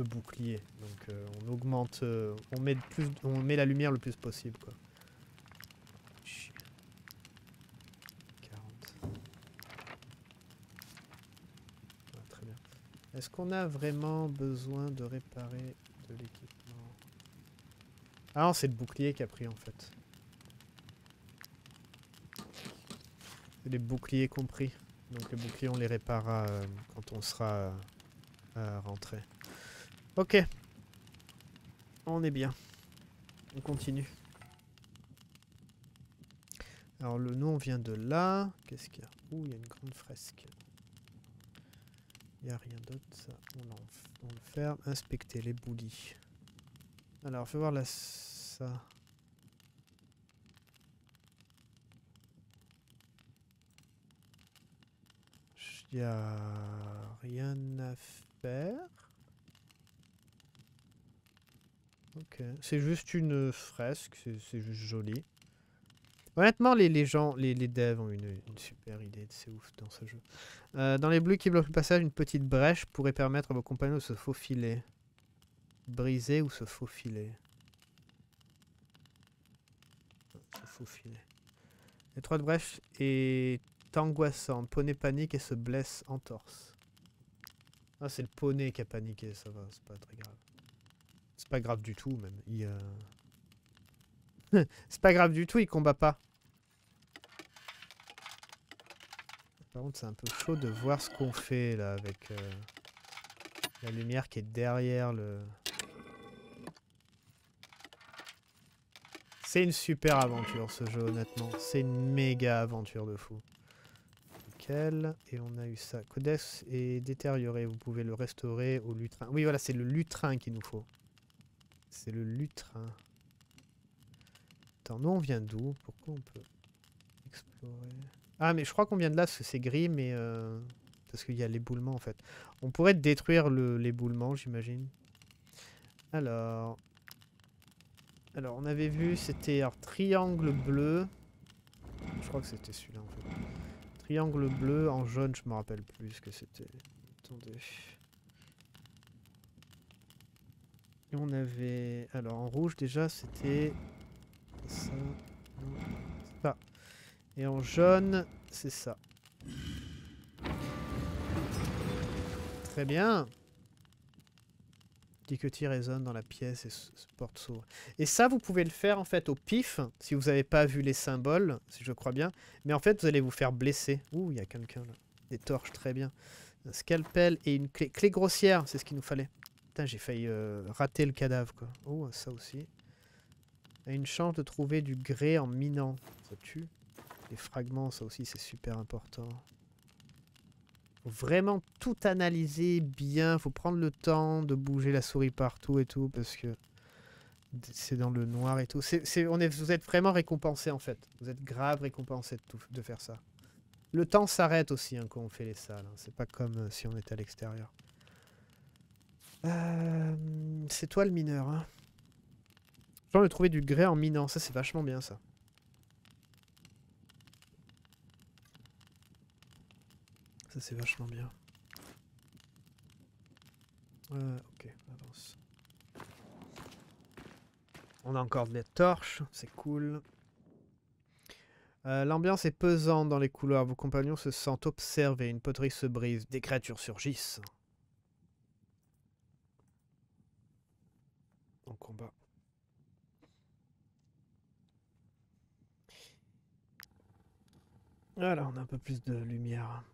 bouclier, donc on augmente, on met la lumière le plus possible, quoi. 40. Ah, très bien. Est-ce qu'on a vraiment besoin de réparer de l'équipement? Ah non, c'est le bouclier qui a pris en fait. C'est les boucliers compris. Donc les boucliers on les réparera quand on sera rentré. Ok, on est bien, on continue. Alors le nom vient de là, qu'est-ce qu'il y a? Ouh, il y a une grande fresque. Il n'y a rien d'autre, ça, on le ferme. Inspecter les boulis. Alors, fais voir là, ça. Il n'y a rien à faire. Ok, c'est juste une fresque, c'est juste joli. Honnêtement, les devs ont une super idée, c'est ouf dans ce jeu. Dans les bleus qui bloquent le passage, une petite brèche pourrait permettre à vos compagnons de se faufiler. Briser ou se faufiler. Se faufiler. L'étroite brèche est angoissante. Poney panique et se blesse en torse. Ah, c'est le poney qui a paniqué, ça va, c'est pas très grave. C'est pas grave du tout, même. C'est pas grave du tout, il combat pas. Par contre, c'est un peu chaud de voir ce qu'on fait, là, avec la lumière qui est derrière le... C'est une super aventure, ce jeu, honnêtement. C'est une méga aventure de fou. Nickel. Et on a eu ça. Codex est détérioré. Vous pouvez le restaurer au lutrin. Oui, voilà, c'est le lutrin qu'il nous faut. C'est le lutrin. Attends, nous on vient d'où? Pourquoi on peut explorer? Ah, mais je crois qu'on vient de là parce que c'est gris, mais parce qu'il y a l'éboulement en fait. On pourrait détruire l'éboulement, j'imagine. Alors, on avait vu, c'était un triangle bleu. crois que c'était celui-là en fait. Triangle bleu en jaune, je me rappelle plus ce que c'était. Attendez. Et on avait... Alors en rouge déjà c'était... Ça... Non, c'est pas... Et en jaune, c'est ça. Très bien. Cliquetis résonne dans la pièce et se porte s'ouvre. Et ça, vous pouvez le faire en fait au pif, si vous n'avez pas vu les symboles, si je crois bien. Mais en fait, vous allez vous faire blesser. Ouh, il y a quelqu'un là. Des torches, très bien. Un scalpel et une clé. Clé grossière, c'est ce qu'il nous fallait. Putain, j'ai failli rater le cadavre, quoi. Oh, ça aussi. A une chance de trouver du grès en minant. Ça tue. Les fragments, ça aussi, c'est super important. Faut vraiment tout analyser bien. Faut prendre le temps de bouger la souris partout et tout, parce que c'est dans le noir et tout. Vous êtes vraiment récompensé, en fait. Vous êtes grave récompensé de faire ça. Le temps s'arrête aussi hein, quand on fait les salles. Hein. C'est pas comme si on était à l'extérieur. C'est toi le mineur. Hein. Genre de trouver du grès en minant. Ça, c'est vachement bien, ça. Ça, c'est vachement bien. Ok, avance. On a encore des torches, c'est cool. L'ambiance est pesante dans les couloirs. Vos compagnons se sentent observés. Une poterie se brise. Des créatures surgissent. En combat. Voilà, on a un peu plus de lumière.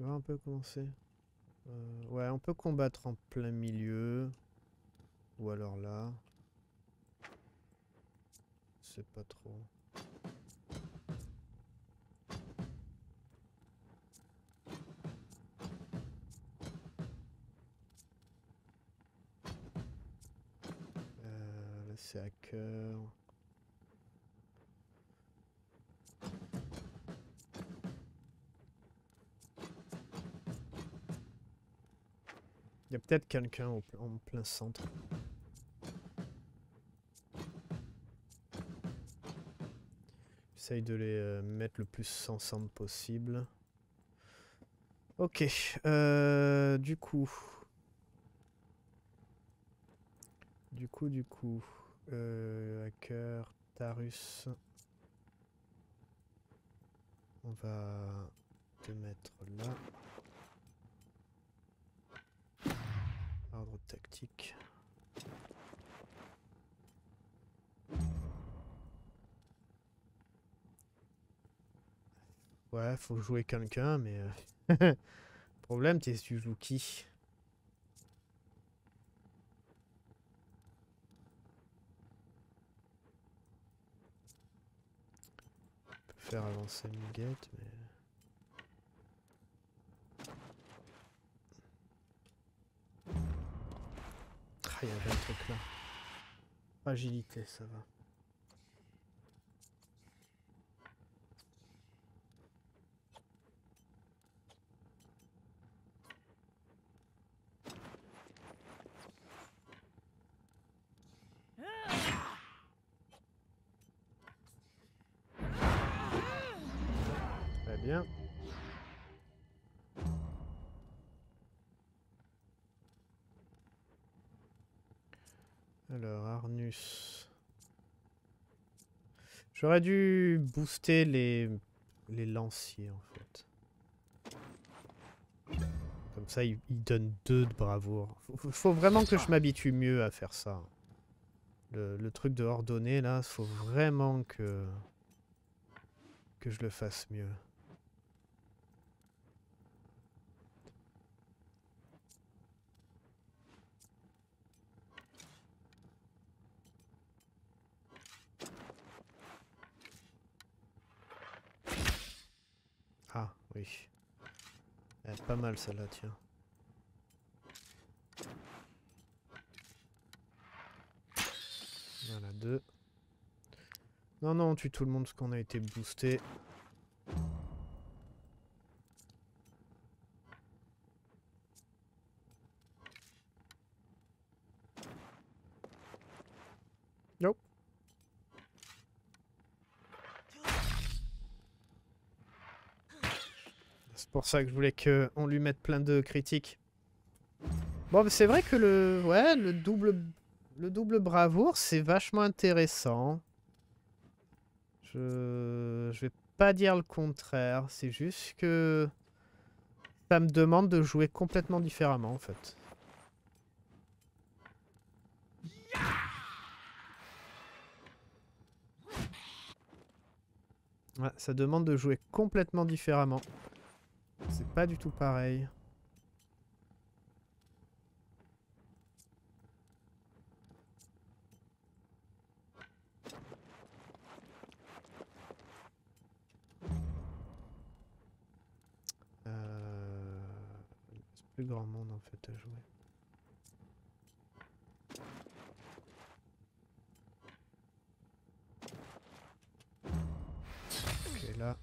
On peut commencer. Ouais, on peut combattre en plein milieu. Ou alors là. Je sais pas trop. Là, c'est Hacker. Il y a peut-être quelqu'un en plein centre. J'essaye de les mettre le plus ensemble possible. Ok. Du coup. Hacker, Tarus. On va te mettre là. Ordre tactique. Ouais, faut jouer quelqu'un, mais... Problème, tu joues qui? On peut faire avancer une guette, mais... Ah, il y avait un truc là. Fragilité, ça va. Très bien. Alors, harnus. J'aurais dû booster les lanciers, en fait. Comme ça, ils donnent 2 de bravoure. Faut vraiment que je m'habitue mieux à faire ça. Le truc de ordonner, là, faut vraiment que je le fasse mieux. Ah, oui. Elle est pas mal celle-là, tiens. Voilà, 2. Non, on tue tout le monde parce qu'on a été boosté. C'est pour ça que je voulais qu'on lui mette plein de critiques. Bon, c'est vrai que le... Ouais, le double bravoure, c'est vachement intéressant. Je vais pas dire le contraire. C'est juste que... Ça me demande de jouer complètement différemment, en fait. Ouais, ça demande de jouer complètement différemment. C'est pas du tout pareil. Plus grand monde en fait à jouer. Ok, là.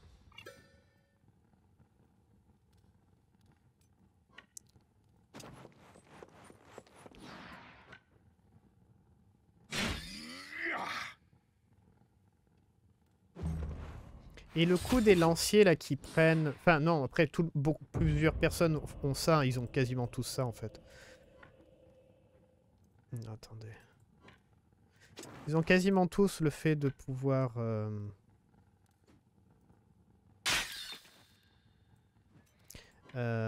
Et le coup des lanciers là qui prennent... Enfin non, après plusieurs personnes ont ça, ils ont quasiment tous ça en fait. Attendez. Ils ont quasiment tous le fait de pouvoir...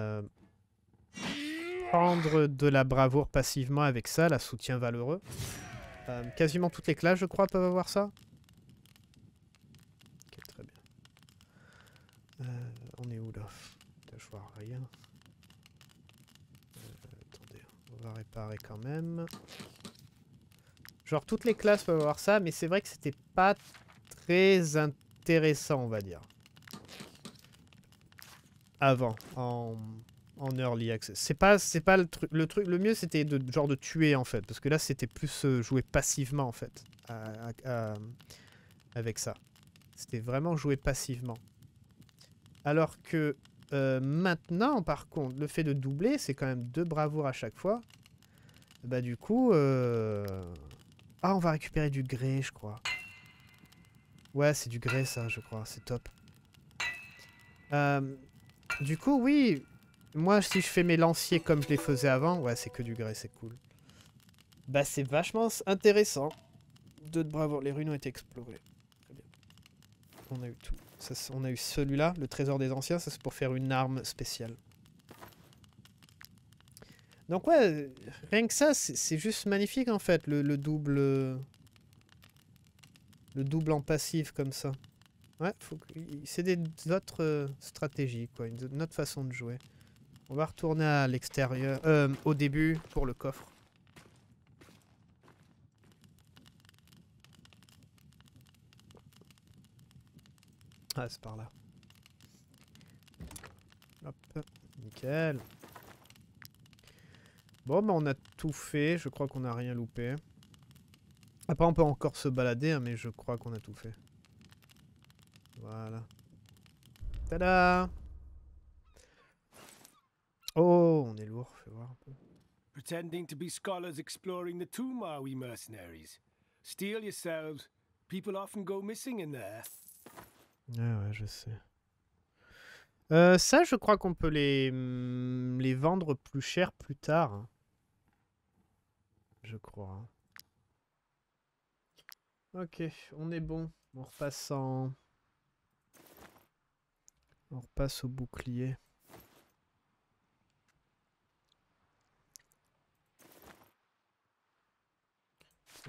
prendre de la bravoure passivement avec ça, la soutien valeureux. Quasiment toutes les classes je crois peuvent avoir ça. On est où là? Je vois rien. Attendez, on va réparer quand même. Genre toutes les classes peuvent avoir ça, mais c'est vrai que c'était pas très intéressant, on va dire. Avant, en early access. C'est pas le truc. Le mieux c'était de tuer en fait, parce que là c'était plus jouer passivement en fait, avec ça. C'était vraiment jouer passivement. Alors que maintenant, par contre, le fait de doubler, c'est quand même deux bravoures à chaque fois. Bah du coup... Ah, on va récupérer du grès, je crois. Ouais, c'est du grès, ça, je crois. C'est top. Du coup, oui. Moi, si je fais mes lanciers comme je les faisais avant, ouais, c'est que du grès, c'est cool. Bah, c'est vachement intéressant. Deux de bravoures. Les runes ont été explorées. Très bien. On a eu tout. Ça, on a eu celui-là, le trésor des anciens, ça c'est pour faire une arme spéciale. Donc ouais, rien que ça, c'est juste magnifique en fait, le double en passif comme ça. Ouais, c'est des autres stratégies, quoi, une autre façon de jouer. On va retourner à l'extérieur, au début pour le coffre. Ah, c'est par là. Hop, nickel. Bon, bah on a tout fait. Je crois qu'on n'a rien loupé. Après, on peut encore se balader, hein, mais je crois qu'on a tout fait. Voilà. Tada! Oh, on est lourd. Fais voir un peu. Pretending to be scholars exploring the tomb, are we mercenaries? Steal yourselves. People often go missing in there. Ah ouais, je sais. Ça, je crois qu'on peut les vendre plus cher plus tard. Hein. Je crois. Hein. Ok, on est bon. On repasse au bouclier.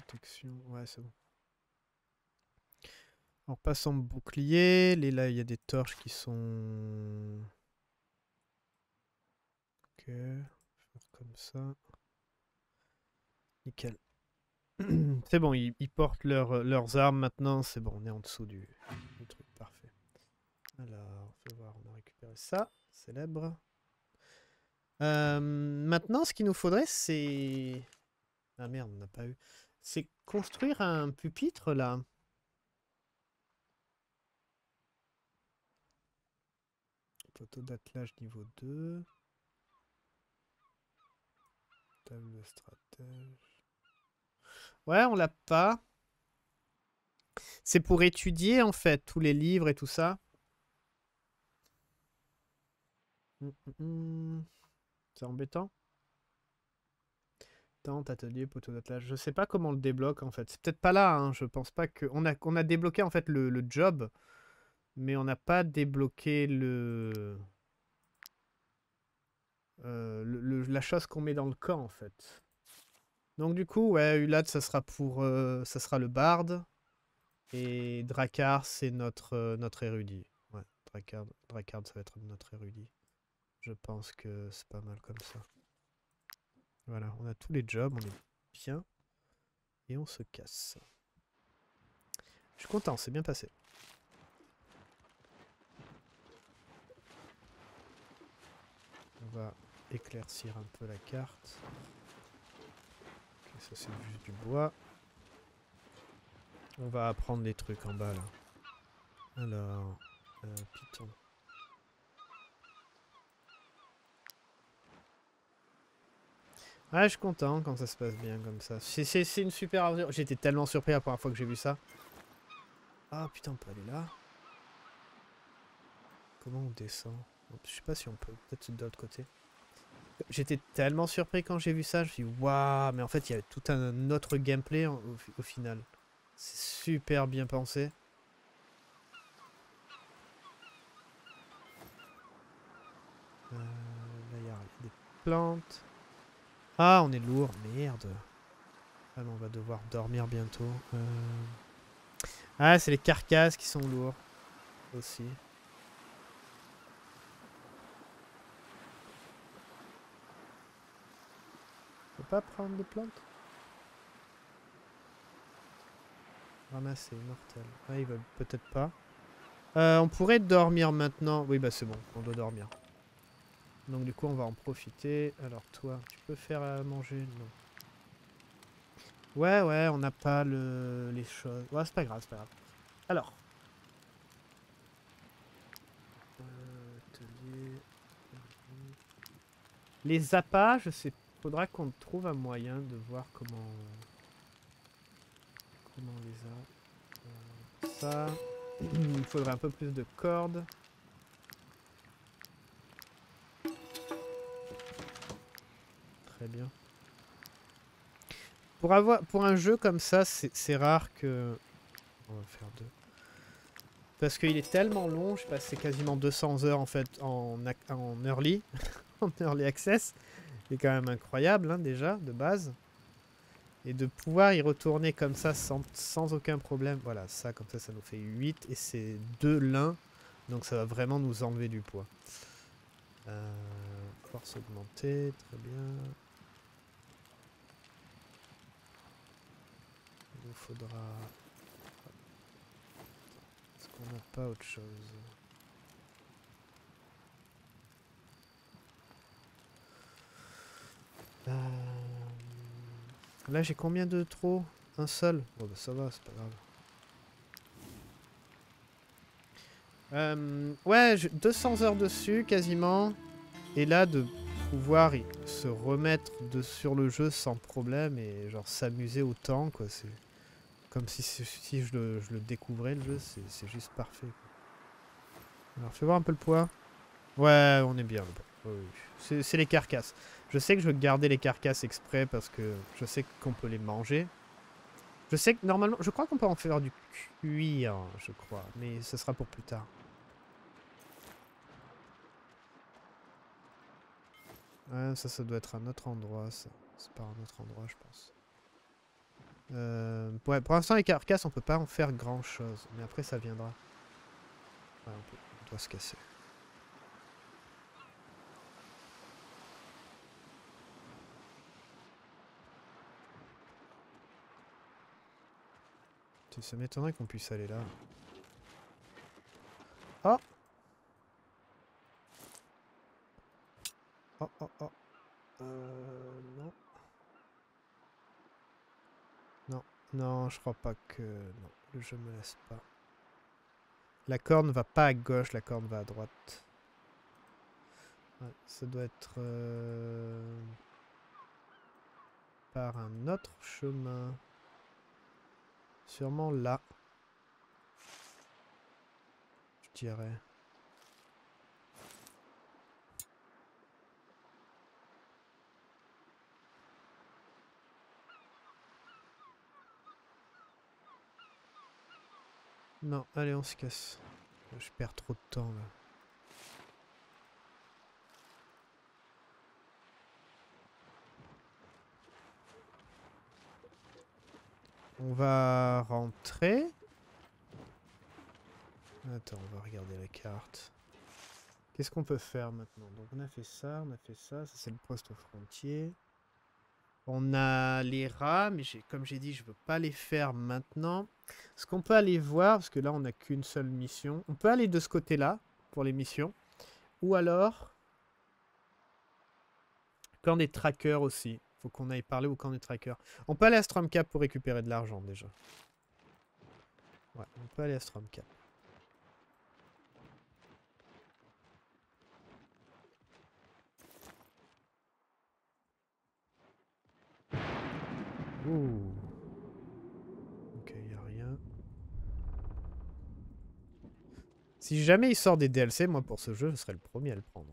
Protection, ouais, c'est bon. On repasse en bouclier. Là, il y a des torches qui sont... Ok. Je vais faire comme ça. Nickel. C'est bon, ils portent leurs armes maintenant. C'est bon, on est en dessous du truc. Parfait. Alors, on peut voir, on a récupéré ça. Célèbre. Maintenant, ce qu'il nous faudrait, c'est... Ah merde, on n'a pas eu. C'est construire un pupitre, là. Photo d'attelage niveau 2. Table de stratège. Ouais, on l'a pas. C'est pour étudier en fait tous les livres et tout ça. C'est embêtant. Tente, atelier, poteau d'attelage. Je sais pas comment on le débloque en fait. C'est peut-être pas là, hein. Je pense pas que... On a débloqué en fait le job, mais on n'a pas débloqué la chose qu'on met dans le camp en fait. Donc du coup, ouais, Ulad, ça sera pour... ça sera le barde. Et Drakkar, c'est notre érudit. Ouais, Drakkar, ça va être notre érudit. Je pense que c'est pas mal comme ça. Voilà, on a tous les jobs, on est bien. Et on se casse. Je suis content, c'est bien passé. On va éclaircir un peu la carte. Ça c'est juste du bois. On va apprendre les trucs en bas là. Alors, Python. Ouais, je suis content quand ça se passe bien comme ça. C'est une super aventure. J'étais tellement surpris la première fois que j'ai vu ça. Ah putain, on peut aller là. Comment on descend? Je sais pas si on peut. Peut-être de l'autre côté. J'étais tellement surpris quand j'ai vu ça, je me suis dit waouh, mais en fait il y a tout un autre gameplay au final. C'est super bien pensé. Là il y a des plantes. Ah, on est lourd, merde. Ah non, on va devoir dormir bientôt. Ah, c'est les carcasses qui sont lourds aussi. Pas prendre des plantes. Ramasser, mortel. Ah, ils veulent peut-être pas. On pourrait dormir maintenant. Oui, bah c'est bon, on doit dormir. Donc du coup, on va en profiter. Alors toi, tu peux faire à manger? Non. Ouais, ouais, on n'a pas les choses. Ouais, c'est pas grave, c'est pas grave. Alors. Les appâts, je sais pas. Faudra qu'on trouve un moyen de voir comment on les a. Ça, il faudrait un peu plus de cordes. Très bien. Pour un jeu comme ça, c'est rare que... On va faire deux. Parce qu'il est tellement long, j'ai passé quasiment 200 heures en fait en early access. C'est quand même incroyable, hein, déjà, de base. Et de pouvoir y retourner comme ça sans aucun problème. Voilà, ça, comme ça, ça nous fait 8. Et c'est 2 l'un. Donc ça va vraiment nous enlever du poids. Force augmentée, très bien. Il nous faudra... Est-ce qu'on n'a pas autre chose ? Là j'ai combien de trop? Un seul? Bon bah ça va, c'est pas grave. Ouais, 200 heures dessus quasiment. Et là de pouvoir se remettre sur le jeu sans problème et genre s'amuser autant quoi. C'est comme si je le découvrais le jeu, c'est juste parfait quoi. Alors fais voir un peu le poids. Ouais, on est bien le poids. Oui. C'est les carcasses. Je sais que je veux garder les carcasses exprès parce que je sais qu'on peut les manger. Je sais que normalement... Je crois qu'on peut en faire du cuir, je crois. Mais ce sera pour plus tard. Ouais, ça doit être un autre endroit, ça. C'est pas un autre endroit, je pense. Ouais, pour l'instant, les carcasses, on peut pas en faire grand-chose. Mais après, ça viendra. Ouais, on doit se casser. Ça m'étonnerait qu'on puisse aller là. Oh! Oh oh oh. Non. Non, non, je crois pas que... Non, le jeu me laisse pas. La corne va pas à gauche, la corne va à droite. Ouais, ça doit être... Par un autre chemin... Sûrement là. Je dirais. Non, allez, on se casse. Je perds trop de temps là. On va rentrer. Attends, on va regarder la carte. Qu'est-ce qu'on peut faire maintenant? Donc on a fait ça, ça c'est le poste frontier. On a les rats, mais comme j'ai dit, je veux pas les faire maintenant. Ce qu'on peut aller voir, parce que là on n'a qu'une seule mission, on peut aller de ce côté-là pour les missions. Ou alors, camp des trackers aussi. Faut qu'on aille parler au camp des trackers. On peut aller à Stromkapp pour récupérer de l'argent déjà. Ouais, on peut aller à Stromkapp. Ouh. Ok, il n'y a rien. Si jamais il sort des DLC, moi pour ce jeu, je serais le premier à le prendre.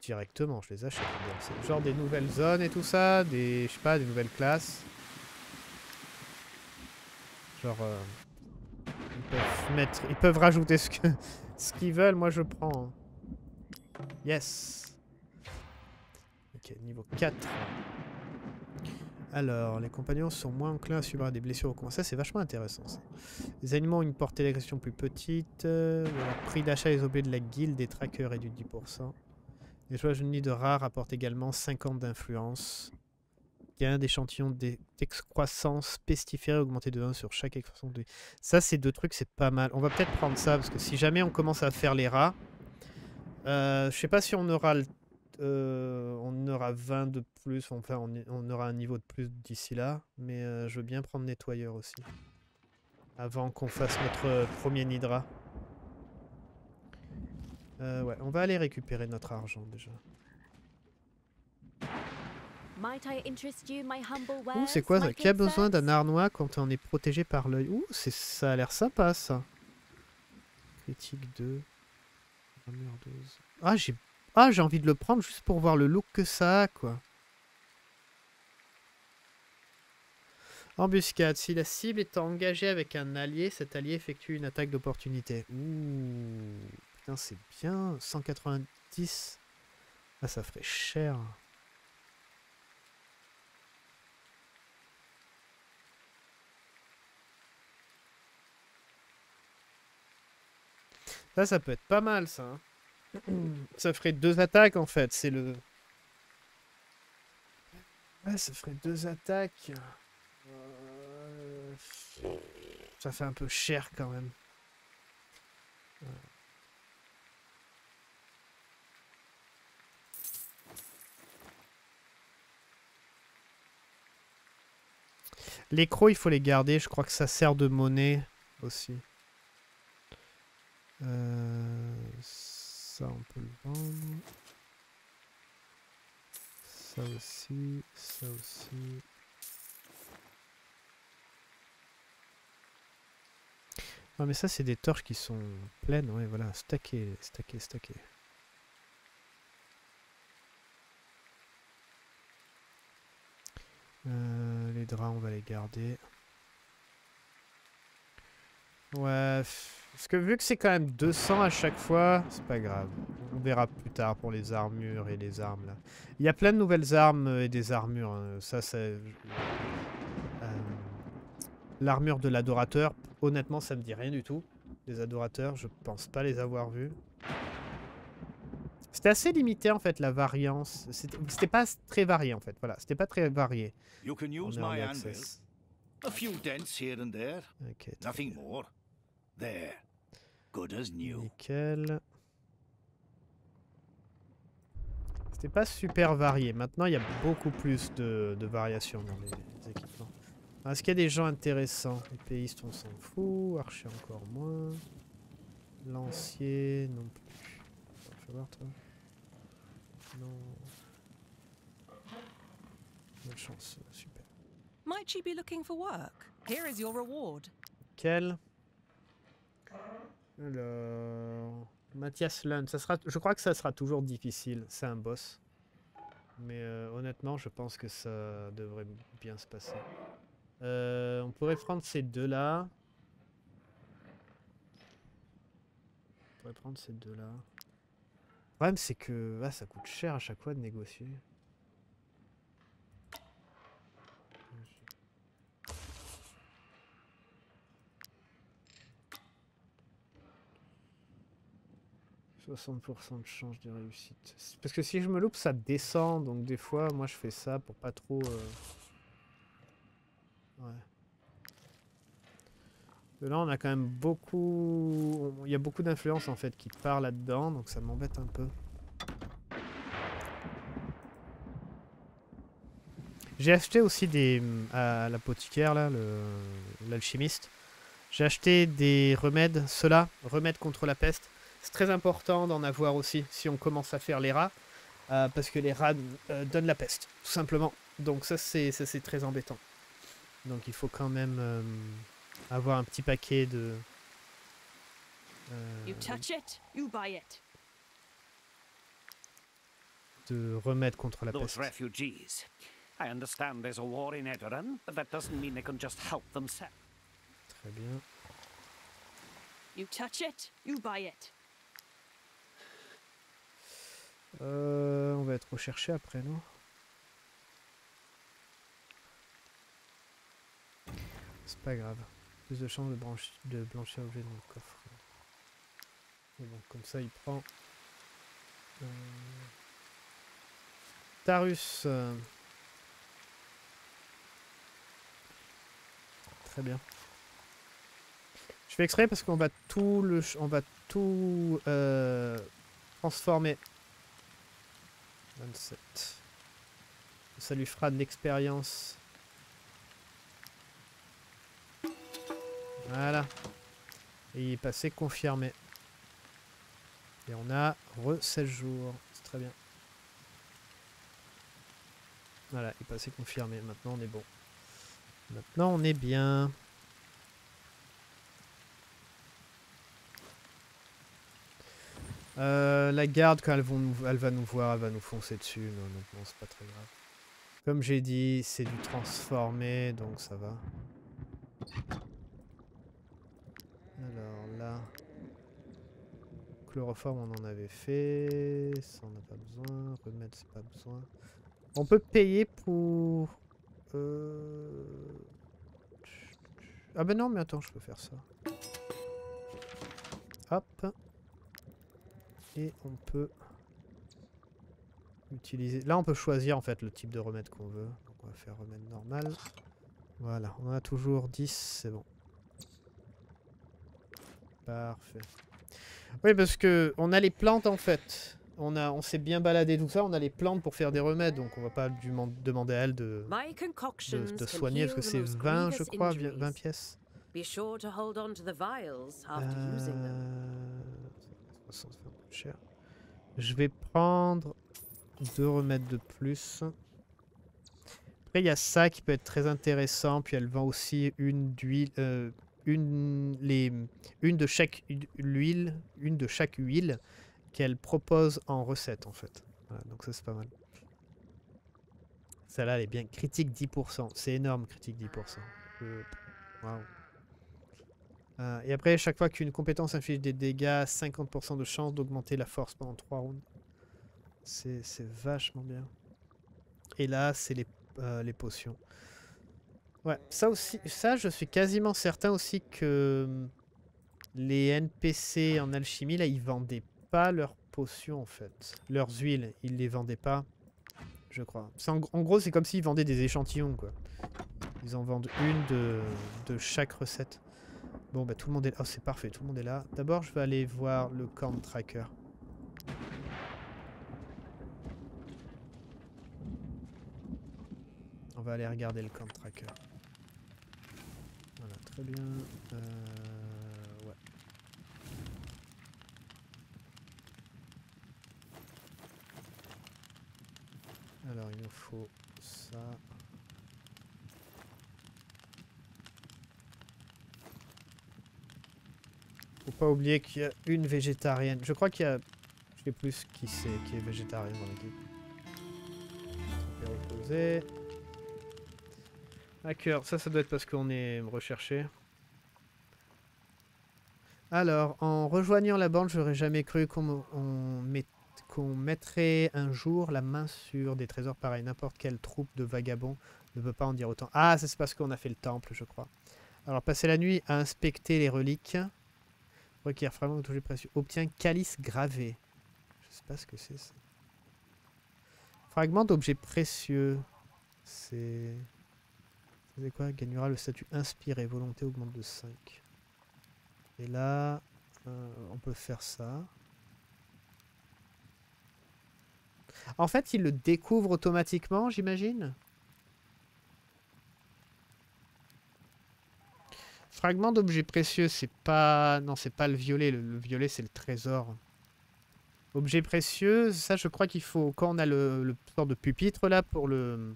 Directement, je les achète. C'est genre des nouvelles zones et tout ça, des, je sais pas, des nouvelles classes. Genre, ils peuvent rajouter ce qu'ils veulent. Moi, je prends. Yes. Ok, niveau 4. Alors, les compagnons sont moins enclins à subir des blessures au combat. Ça, c'est vachement intéressant, ça. Les animaux ont une portée d'agression plus petite. Le prix d'achat des objets de la guilde des trackers est du 10%. Les joueurs unis de rares apportent également 50 d'influence. Gain d'échantillons d'excroissance pestiférée augmenté de 1 sur chaque excroissance. Ça, c'est deux trucs, c'est pas mal. On va peut-être prendre ça, parce que si jamais on commence à faire les rats, je sais pas si on aura, on aura 20 de plus, enfin on aura un niveau de plus d'ici là, mais je veux bien prendre nettoyeur aussi. Avant qu'on fasse notre premier nidra. Ouais, on va aller récupérer notre argent déjà. Ouh, c'est quoi ça? Qui a besoin d'un arnois quand on est protégé par l'œil? Ouh, ça a l'air sympa ça. Critique 2. Ah, j'ai envie de le prendre juste pour voir le look que ça a, quoi. Embuscade. Si la cible est engagée avec un allié, cet allié effectue une attaque d'opportunité. Ouh. Putain, c'est bien. 190. Ah, ça ferait cher. Ça, ça peut être pas mal, ça. Ça ferait deux attaques, en fait. C'est le... Ah, ça ferait deux attaques. Ça fait un peu cher, quand même. Les crocs, il faut les garder. Je crois que ça sert de monnaie aussi. Ça, on peut le vendre. Ça aussi. Ça aussi. Non, mais ça, c'est des torches qui sont pleines. Ouais, voilà. Stacker, stacker, stacker. Les draps, on va les garder. Ouais, parce que vu que c'est quand même 200 à chaque fois, c'est pas grave. On verra plus tard pour les armures et les armes, là. Il y a plein de nouvelles armes et des armures. Hein. Ça, c'est... l'armure de l'adorateur, honnêtement, ça me dit rien du tout. Les adorateurs, je pense pas les avoir vus. C'était assez limité en fait la variance. C'était pas très varié en fait. Voilà, c'était pas très varié. You can use my anvil. A few dents here and there. Okay, nothing more. There. Good as new. Nickel. C'était pas super varié. Maintenant, il y a beaucoup plus de variations dans les équipements. Est-ce qu'il y a des gens intéressants? Épéistes, on s'en fout. Archer encore moins. Lancier non plus. Fais voir toi. Non. Bonne chance, super. Might she be looking for work? Here is your reward. Quel? Alors, Mathias Lund, ça sera, je crois que ça sera toujours difficile, c'est un boss. Mais honnêtement, je pense que ça devrait bien se passer. On pourrait prendre ces deux là. Le problème c'est que ah, ça coûte cher à chaque fois de négocier. « 60% de chance de réussite. » Parce que si je me loupe, ça descend. Donc des fois, moi, je fais ça pour pas trop... Ouais. De là, on a quand même beaucoup... Il y a beaucoup d'influence, en fait, qui part là-dedans. Donc ça m'embête un peu. J'ai acheté aussi des... à l'apothicaire, là, l'alchimiste. J'ai acheté des remèdes. Ceux-là, remèdes contre la peste. C'est très important d'en avoir aussi si on commence à faire les rats, parce que les rats donnent la peste, tout simplement. Donc ça, c'est très embêtant. Donc il faut quand même avoir un petit paquet de... de remèdes contre la peste. Très bien. On va être recherché après, non? C'est pas grave. Plus de chance de blanchir l'objet dans le coffre. Mais bon, comme ça, il prend... Tarus. Très bien. Je fais exprès parce qu'on va tout... transformer. 27. Ça lui fera de l'expérience. Voilà. Et il est passé confirmé. Et on a re-16 jours. C'est très bien. Voilà, il est passé confirmé. Maintenant, on est bon. Maintenant, on est bien. La garde, quand elle va nous voir, elle va nous foncer dessus. Non, honnêtement, c'est pas très grave. Comme j'ai dit, c'est du transformé, donc ça va. Alors là... Chloroforme, on en avait fait. Ça, on n'a pas besoin. Remède, c'est pas besoin. On peut payer pour... Ah ben non, mais attends, je peux faire ça. Hop. Et on peut utiliser... Là, on peut choisir en fait le type de remède qu'on veut. Donc, on va faire remède normal. Voilà, on en a toujours 10, c'est bon. Parfait. Oui, parce que on a les plantes en fait. On s'est bien baladé tout ça, on a les plantes pour faire des remèdes. Donc, on va pas demander à elle de soigner, parce que c'est 20, je crois, 20 pièces. Ça fait un peu cher. Je vais prendre 2 remèdes de plus. Après, il y a ça qui peut être très intéressant. Puis elle vend aussi une d'huile, une de chaque huile qu'elle propose en recette en fait. Voilà, donc ça c'est pas mal. Celle-là elle est bien. Critique 10%, c'est énorme, critique 10%. Waouh. Et après, chaque fois qu'une compétence inflige des dégâts, 50% de chance d'augmenter la force pendant 3 rounds. C'est vachement bien. Et là, c'est les potions. Ouais, ça aussi, ça je suis quasiment certain aussi que les NPC en alchimie, là, ils vendaient pas leurs potions en fait. Leurs huiles, ils les vendaient pas, je crois. En gros, c'est comme s'ils vendaient des échantillons, quoi. Ils en vendent une de chaque recette. Bon bah tout le monde est là, oh, c'est parfait, tout le monde est là. D'abord je vais aller voir le camp tracker. On va aller regarder le camp tracker. Voilà, très bien. Ouais. Alors il nous faut ça. Faut pas oublier qu'il y a une végétarienne. Je crois qu'il y a... Je sais plus qui est végétarienne dans l'équipe. Hacker, ça doit être parce qu'on est recherché. Alors, en rejoignant la bande, j'aurais jamais cru qu'on mettrait un jour la main sur des trésors pareils. N'importe quelle troupe de vagabonds ne peut pas en dire autant. Ah, ça c'est parce qu'on a fait le temple, je crois. Alors, passer la nuit à inspecter les reliques. Requiert vraiment tous les précieux. Obtient calice gravé. Je sais pas ce que c'est ça. Fragment d'objets précieux. C'est quoi? Gagnera le statut inspiré. Volonté augmente de 5. Et là, on peut faire ça. En fait, il le découvre automatiquement, j'imagine. Fragment d'objets précieux, c'est pas... Non, c'est pas le violet. Le violet, c'est le trésor. Objet précieux, ça, je crois qu'il faut... Quand on a le sort de pupitre, là, pour le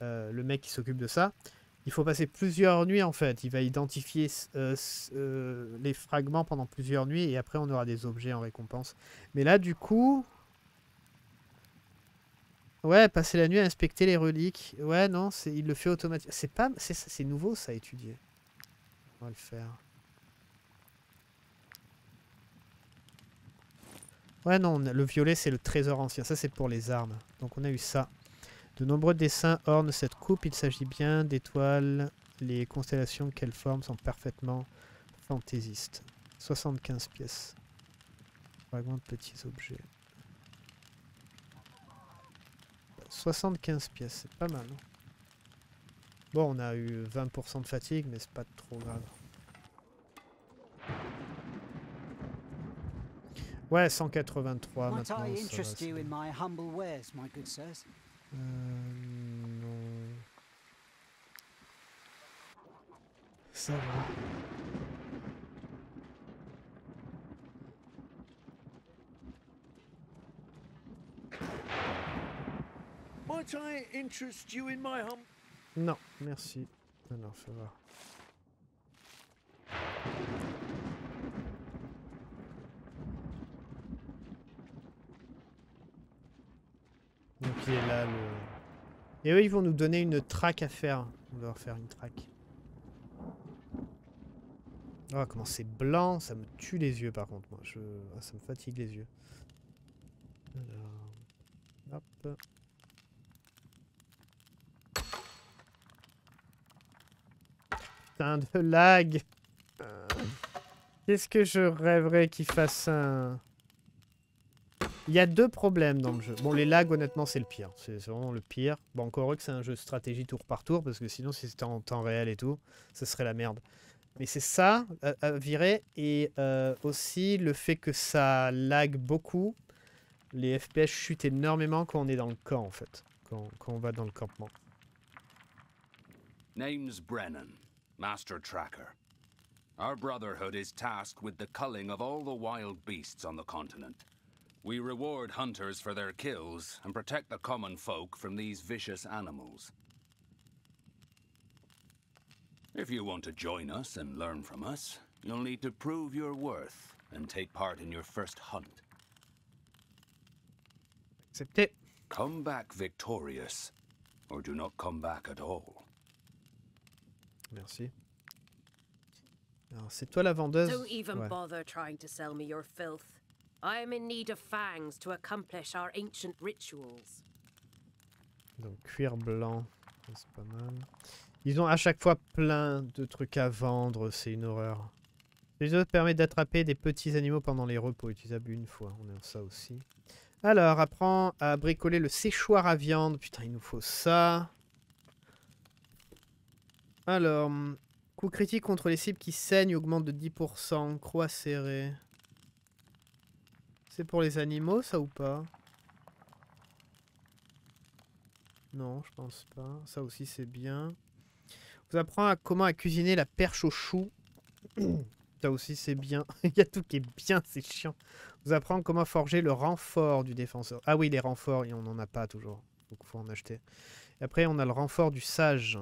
mec qui s'occupe de ça, il faut passer plusieurs nuits, en fait. Il va identifier les fragments pendant plusieurs nuits, et après, on aura des objets en récompense. Mais là, du coup... Ouais, passer la nuit à inspecter les reliques. Ouais, non, il le fait automatiquement. C'est pas... C'est nouveau, ça, à étudier. On va le faire. Ouais, non, le violet, c'est le trésor ancien. Ça, c'est pour les armes. Donc, on a eu ça. De nombreux dessins ornent cette coupe. Il s'agit bien d'étoiles. Les constellations qu'elles forment sont parfaitement fantaisistes. 75 pièces. Fragments de petits objets. 75 pièces, c'est pas mal. Hein. Bon, on a eu 20% de fatigue, mais c'est pas trop grave. Ouais, 183 maintenant. Non. Ça va. Non, merci. Non, ça va. Donc il est là le... Et eux ils vont nous donner une traque à faire. On va leur faire une traque. Oh comment c'est blanc, ça me tue les yeux par contre. Moi, ah, ça me fatigue les yeux. Alors... Hop. Putain de lag. Qu'est-ce que je rêverais qu'il fasse un... Il y a deux problèmes dans le jeu. Bon, les lags, honnêtement, c'est le pire. C'est vraiment le pire. Bon, encore heureux que c'est un jeu de stratégie tour par tour, parce que sinon, si c'était en temps réel et tout, ça serait la merde. Mais c'est ça, à virer, et aussi le fait que ça lag beaucoup. Les FPS chutent énormément quand on est dans le camp, en fait. Quand on va dans le campement. Name's Brennan. Master Tracker. Our brotherhood is tasked with the culling of all the wild beasts on the continent. We reward hunters for their kills and protect the common folk from these vicious animals. If you want to join us and learn from us, you'll need to prove your worth and take part in your first hunt. Accepté. Come back victorious, or do not come back at all. Merci. Alors, c'est toi la vendeuse. Don't even bother trying to sell me your filth. I am in need of fangs to accomplish our ancient rituals. Donc cuir blanc, c'est pas mal. Ils ont à chaque fois plein de trucs à vendre, c'est une horreur. Les autres permettent d'attraper des petits animaux pendant les repos, utilisables une fois. On a ça aussi. Alors, apprends à bricoler le séchoir à viande. Putain, il nous faut ça. Alors, coup critique contre les cibles qui saignent augmente de 10%, croix serrée. C'est pour les animaux ça ou pas? Non, je pense pas. Ça aussi c'est bien. Vous apprend à comment à cuisiner la perche au chou. Ça aussi c'est bien. Il y a tout qui est bien, c'est chiant. Vous apprend comment forger le renfort du défenseur. Ah oui, les renforts, on n'en a pas toujours. Donc faut en acheter. Et après on a le renfort du sage.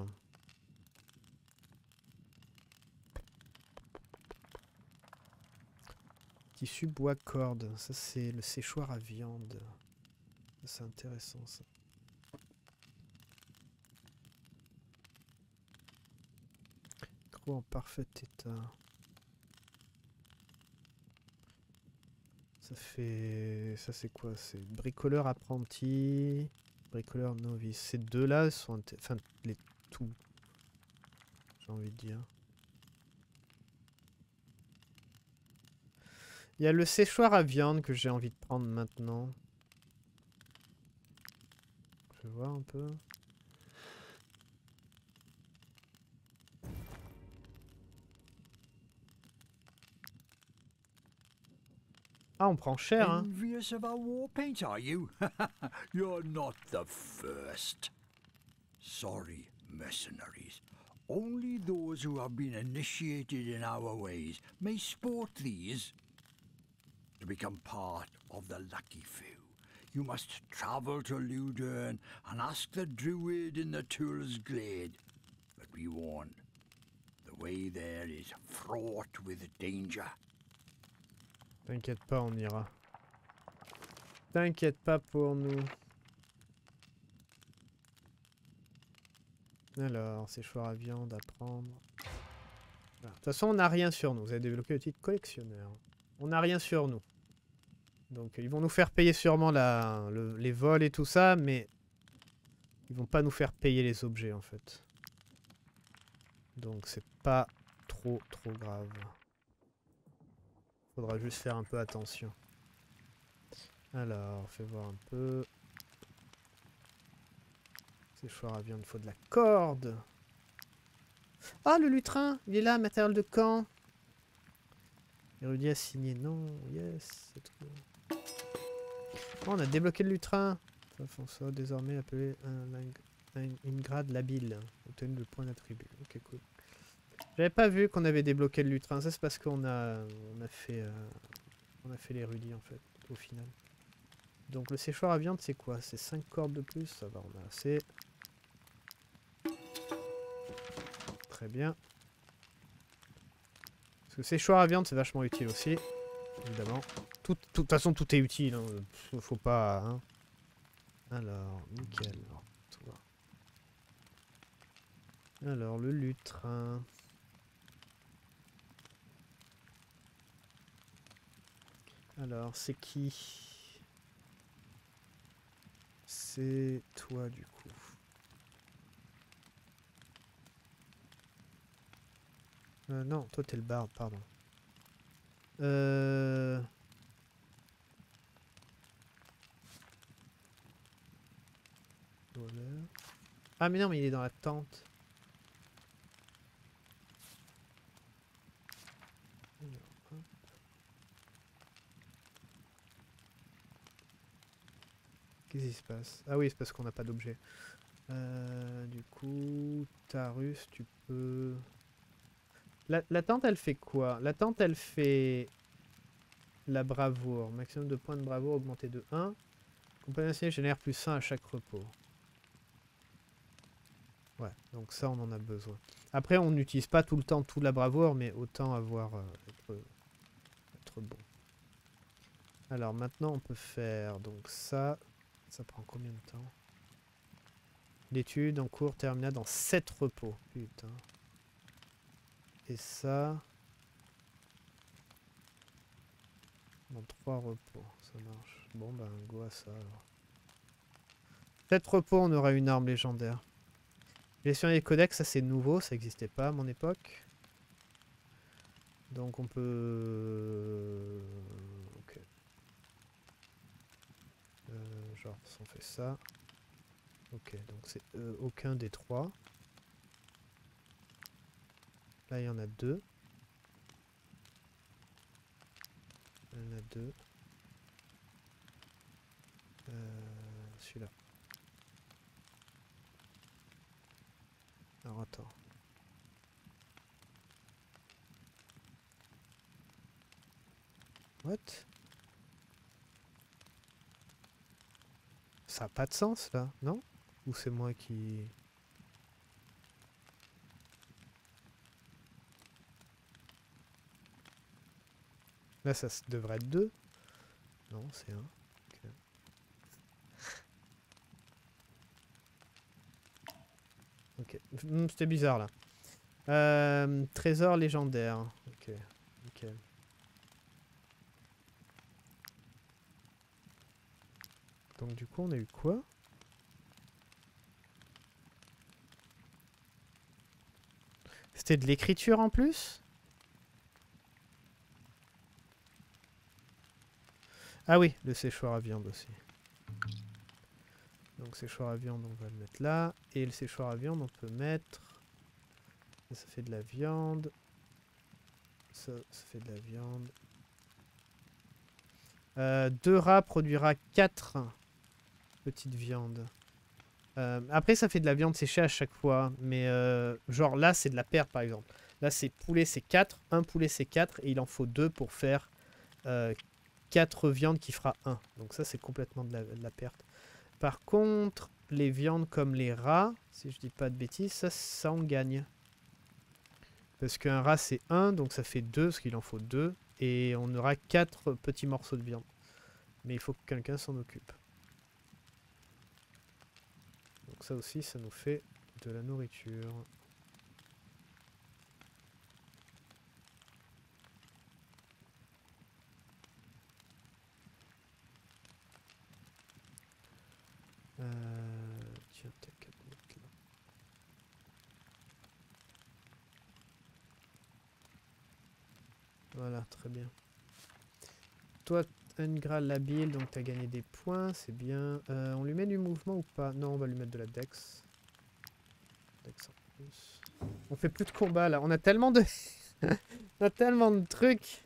Tissu bois corde, ça c'est le séchoir à viande. C'est intéressant ça. trouve en parfait état. Ça fait... Ça c'est quoi? C'est bricoleur apprenti, bricoleur novice. Ces deux-là sont... Enfin, les tout, j'ai envie de dire. Il y a le séchoir à viande que j'ai envie de prendre maintenant. Je vais voir un peu. Ah, on prend cher, hein. Envious of our war paint, are you? You're not the first. Sorry, mercenaries. Only those who have been initiated in our ways may sport these. To become part of the lucky few, you must travel to Ludern and ask the druid in the Tul's glade. But be warned, the way there is fraught with danger. T'inquiète pas, on ira. T'inquiète pas pour nous. Alors, séchoir à viande à prendre. De toute façon, on n'a rien sur nous. Vous avez débloqué le titre collectionneur. On n'a rien sur nous. Donc ils vont nous faire payer sûrement les vols et tout ça, mais ils vont pas nous faire payer les objets en fait. Donc c'est pas trop grave. Faudra juste faire un peu attention. Alors, fais voir un peu. Séchoir à viande, il faut de la corde. Ah, le lutrin, il est là, matériel de camp. Érudit assigné, non, yes, c'est tout. Oh, on a débloqué le lutrin. On sera désormais appelé une grade labile. Obtenu de points d'attribut. Ok, cool. J'avais pas vu qu'on avait débloqué le lutrin. Ça, c'est parce qu'on a, on a fait l'érudit, en fait, au final. Donc, le séchoir à viande, c'est quoi? C'est 5 cordes de plus. Ça va, on a assez. Très bien. Le séchoir à viande, c'est vachement utile aussi, évidemment. De toute façon, tout est utile, hein. Faut pas... Hein. Alors, nickel. Alors, le lutrin. Alors, c'est qui? C'est toi, du coup. Non, toi t'es le barde, pardon. Voilà. Ah mais non, mais il est dans la tente. Qu'est-ce qui se passe? Ah oui, c'est parce qu'on n'a pas d'objet. Du coup, Tarus, tu peux... La tente, elle fait quoi? La tente, elle fait la bravoure. Maximum de points de bravoure augmenté de 1. Compagnon assigné génère plus 1 à chaque repos. Ouais, donc ça, on en a besoin. Après, on n'utilise pas tout le temps toute la bravoure, mais autant avoir être bon. Alors, maintenant, on peut faire donc ça. Ça prend combien de temps? L'étude en cours terminale dans 7 repos. Putain. Et ça, dans 3 repos, ça marche. Bon ben, go à ça alors. 7 repos, on aura une arme légendaire. Gestion des codex, ça c'est nouveau, ça n'existait pas à mon époque. Donc on peut... Ok. Genre, on fait ça. Ok, donc c'est aucun des 3. Là, il y en a 2. Il y en a 2. Celui-là. Alors, attends. What? Ça n'a pas de sens, là, non? Ou c'est moi qui... Là, ça devrait être 2. Non, c'est 1. Okay. Ok. C'était bizarre, là. Trésor légendaire. Ok. Ok. Donc du coup on a eu quoi? C'était de l'écriture en plus? Ah oui, le séchoir à viande aussi. Donc séchoir à viande, on va le mettre là. Et le séchoir à viande, on peut mettre... Ça fait de la viande. Ça, ça fait de la viande. 2 rats produira 4 petites viandes. Après, ça fait de la viande séchée à chaque fois. Mais genre là, c'est de la paire, par exemple. Là, c'est poulet, c'est 4. Un poulet, c'est 4. Et il en faut 2 pour faire... 4 viandes qui fera 1. Donc ça, c'est complètement de la perte. Par contre, les viandes comme les rats, si je dis pas de bêtises, ça on gagne. Parce qu'un rat, c'est 1, donc ça fait 2, parce qu'il en faut 2. Et on aura 4 petits morceaux de viande. Mais il faut que quelqu'un s'en occupe. Donc ça aussi, ça nous fait de la nourriture. Tiens, peut-être 4 minutes là. Voilà, très bien. Toi, Ingra l'habile, donc t'as gagné des points, c'est bien. On lui met du mouvement ou pas? Non, on va lui mettre de la dex. Dex en plus. On fait plus de combats là, on a tellement de... on a tellement de trucs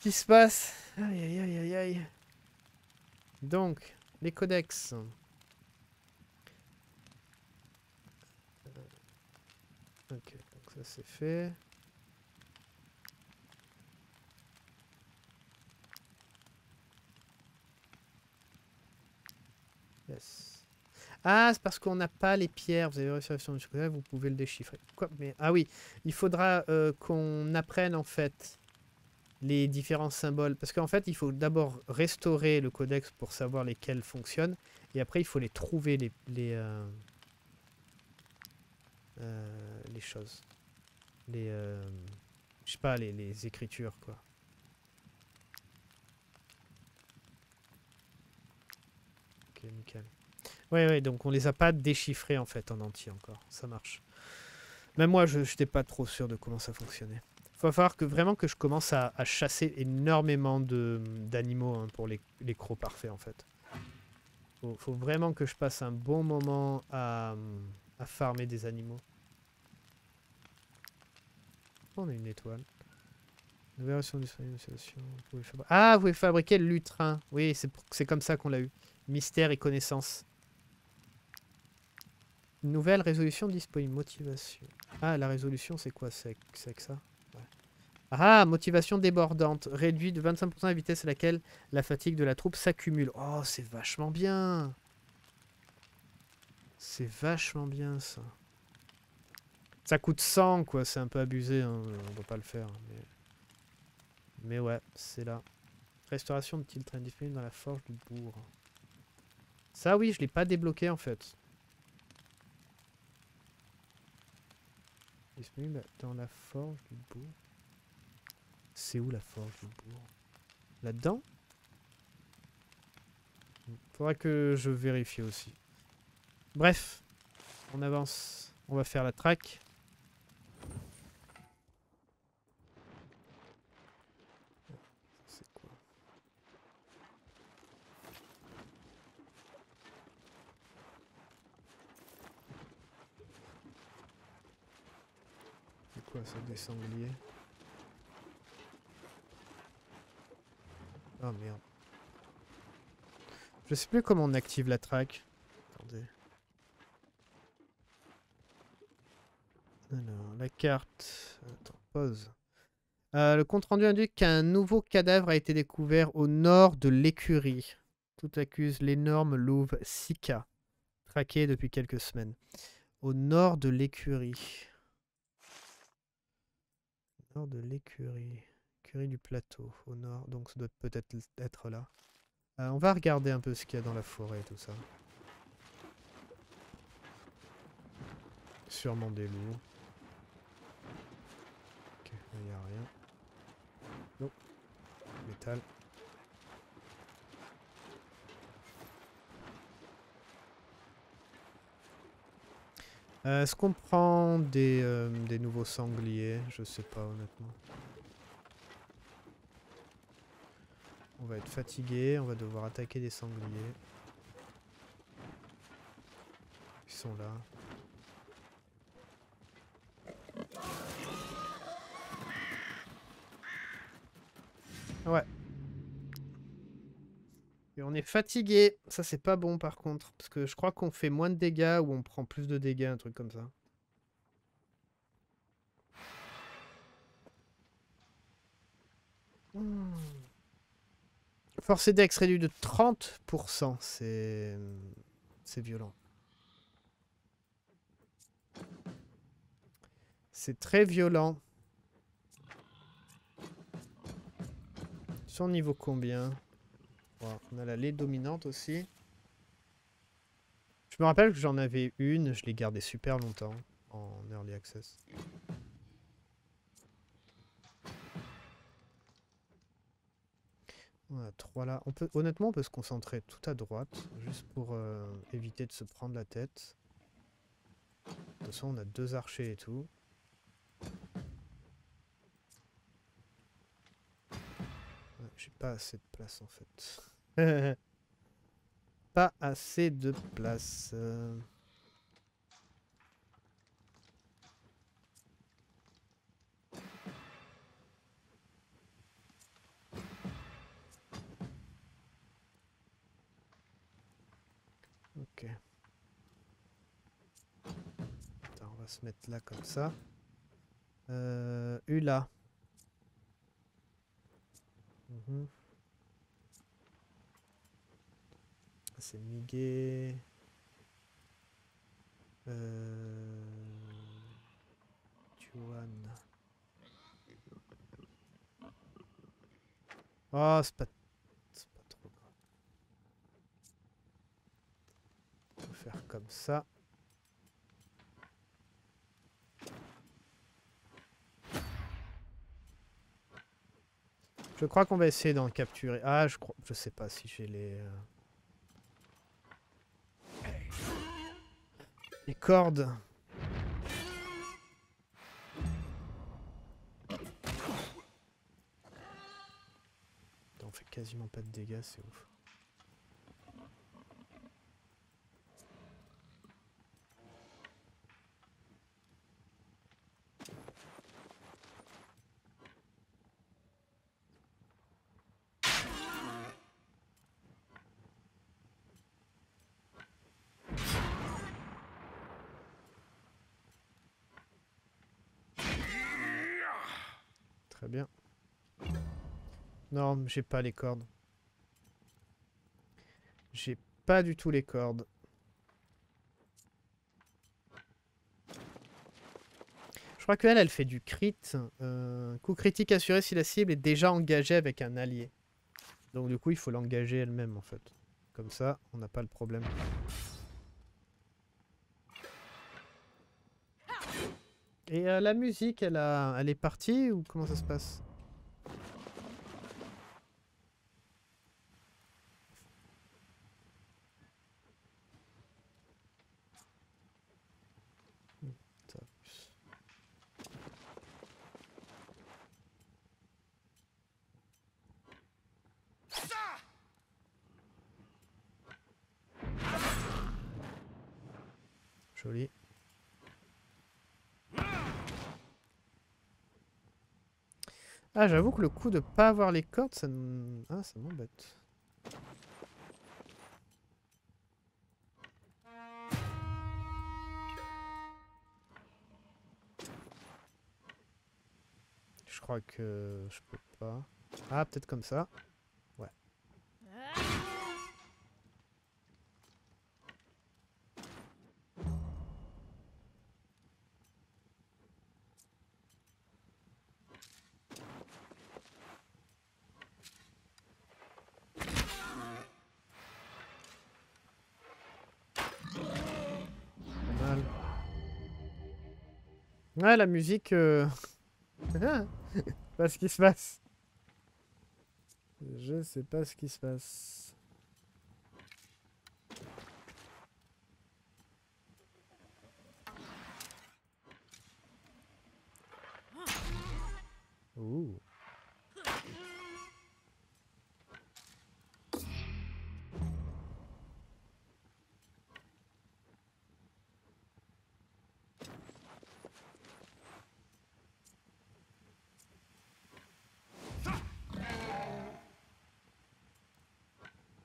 qui se passent. Aïe aïe aïe aïe aïe. Donc... Les codex. Ok, donc ça c'est fait. Yes. Ah, c'est parce qu'on n'a pas les pierres. Vous avez réussi à faire du chocolat, vous pouvez le déchiffrer. Quoi? Mais, ah oui, il faudra qu'on apprenne en fait... les différents symboles, parce qu'en fait il faut d'abord restaurer le codex pour savoir lesquels fonctionnent, et après il faut les trouver les choses, les je sais pas, les écritures quoi. Ok, nickel. Ouais ouais, donc on les a pas déchiffrés en fait en entier encore, ça marche. Même moi je n'étais pas trop sûr de comment ça fonctionnait. Il va falloir que vraiment que je commence à chasser énormément d'animaux hein, pour les crocs parfaits en fait. Faut vraiment que je passe un bon moment à farmer des animaux. On a une étoile. Ah, vous pouvez fabriquer le lutrin. Oui, c'est comme ça qu'on l'a eu. Mystère et connaissance. Nouvelle résolution disponible. Motivation. Ah, la résolution c'est quoi? C'est avec ça? Ah, motivation débordante. Réduit de 25% la vitesse à laquelle la fatigue de la troupe s'accumule. Oh, c'est vachement bien. C'est vachement bien, ça. Ça coûte 100, quoi. C'est un peu abusé, hein. On ne doit pas le faire. Mais ouais, c'est là. Restauration de Tiltrën disponible dans la forge du bourg. Ça, oui, je ne l'ai pas débloqué, en fait. Disponible dans la forge du bourg. C'est où la forge du bourg? Là-dedans? Faudra que je vérifie aussi. Bref, on avance. On va faire la traque. C'est quoi? C'est quoi ça, des sangliers? Oh merde. Je sais plus comment on active la track. Attendez. Alors, la carte. Attends, pause. Le compte-rendu indique qu'un nouveau cadavre a été découvert au nord de l'écurie. Tout accuse l'énorme louve Sika, traquée depuis quelques semaines. Au nord de l'écurie. Au nord de l'écurie. Du plateau au nord, donc ça doit peut-être être là. On va regarder un peu ce qu'il y a dans la forêt, tout ça. Sûrement des loups. Non. Métal. Est-ce qu'on prend des nouveaux sangliers? Je sais pas honnêtement. On va être fatigué, on va devoir attaquer des sangliers. Ils sont là. Ouais. Et on est fatigué. Ça, c'est pas bon, par contre. Parce que je crois qu'on fait moins de dégâts ou on prend plus de dégâts, un truc comme ça. Force et Dex réduit de 30%. C'est violent. C'est très violent. Son niveau combien? Bon, on a la lait dominante aussi. Je me rappelle que j'en avais une, je l'ai gardée super longtemps en early access. On a 3 là. On peut, honnêtement, on peut se concentrer tout à droite, juste pour éviter de se prendre la tête. De toute façon, on a 2 archers et tout. J'ai pas assez de place en fait. Pas assez de place. Ok. Attends, on va se mettre là comme ça. Ula. Mmh. C'est migué. Johan. Oh, c'est pas trop grave. On peut faire comme ça. Je crois qu'on va essayer d'en capturer. Ah, je sais pas si j'ai les cordes. On fait quasiment pas de dégâts, c'est ouf. Bien. Non, j'ai pas les cordes. J'ai pas du tout les cordes. Je crois qu'elle, elle fait du crit. Coup critique assuré si la cible est déjà engagée avec un allié. Donc du coup, il faut l'engager elle-même en fait. Comme ça, on n'a pas le problème. Et la musique, elle est partie ou comment ça se passe? Joli. Ah, j'avoue que le coup de pas avoir les cordes, ça m'embête. Je crois que je peux pas. Ah, peut-être comme ça. Ouais. Ouais, la musique... Pas ce qui se passe. Je sais pas ce qui se passe. Ouh.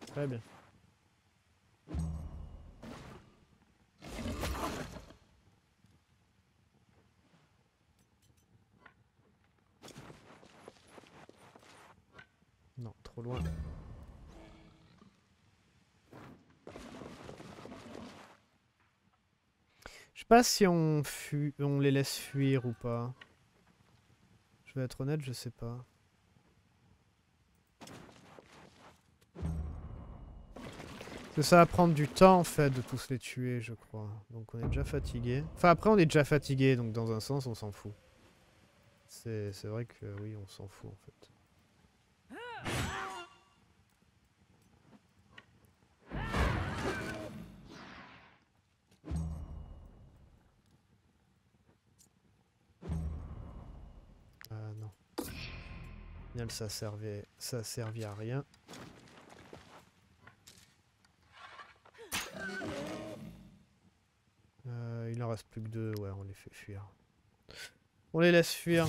Très bien. Non, trop loin. Je sais pas si on les laisse fuir ou pas. Je vais être honnête, je sais pas. Parce que ça va prendre du temps en fait de tous les tuer, je crois. Donc on est déjà fatigué. Enfin après on est déjà fatigué, donc dans un sens on s'en fout. C'est vrai que oui, on s'en fout en fait. Ah non. Au final ça servait à rien. Il en reste plus que deux, ouais, on les fait fuir. On les laisse fuir.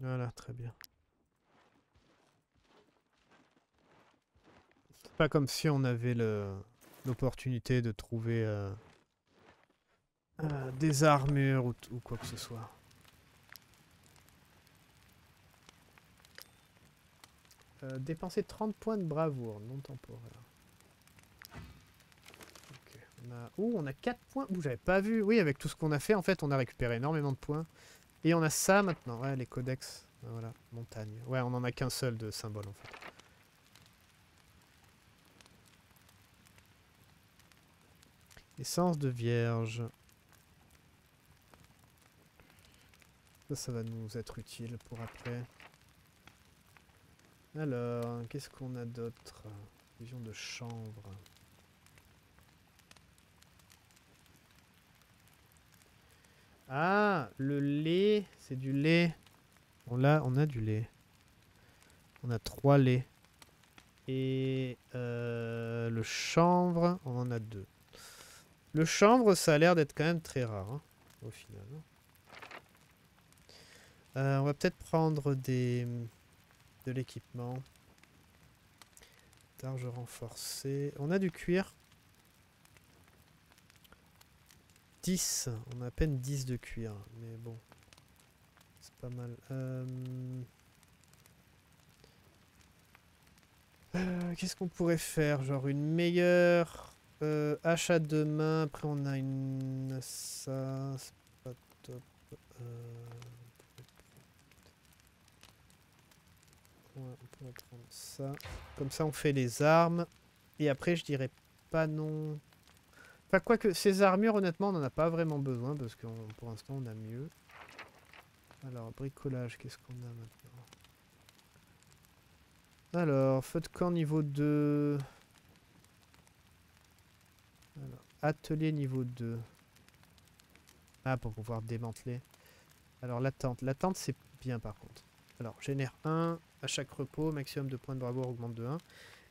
Voilà, très bien. C'est pas comme si on avait l'opportunité de trouver des armures ou quoi que ce soit. Dépenser 30 points de bravoure non temporaire. Oh, on a 4 points. Ouh, j'avais pas vu. Oui, avec tout ce qu'on a fait, en fait, on a récupéré énormément de points. Et on a ça maintenant. Ouais, les codex. Voilà, montagne. Ouais, on en a qu'un seul de symbole, en fait. Essence de vierge. Ça va nous être utile pour après. Alors, qu'est-ce qu'on a d'autre? Fusion de chanvre. Ah, le lait, c'est du lait. Bon, là, on a du lait. On a 3 laits. Et le chanvre, on en a 2. Le chanvre, ça a l'air d'être quand même très rare, hein, au final. On va peut-être prendre de l'équipement. Targe renforcée. On a du cuir. 10, on a à peine 10 de cuir, mais bon, c'est pas mal. Qu'est-ce qu'on pourrait faire? Genre une meilleure hache à deux mains, après on a une... ça, c'est pas top. Ouais, on peut prendre ça. Comme ça on fait les armes, et après je dirais pas non... Enfin, quoique, ces armures, honnêtement, on n'en a pas vraiment besoin, parce que pour l'instant, on a mieux. Alors, bricolage, qu'est-ce qu'on a maintenant? Alors, feu de camp niveau 2. Alors, atelier niveau 2. Ah, pour pouvoir démanteler. Alors, la tente. La tente, c'est bien, par contre. Alors, génère 1 à chaque repos, maximum de points de bravoure augmente de 1.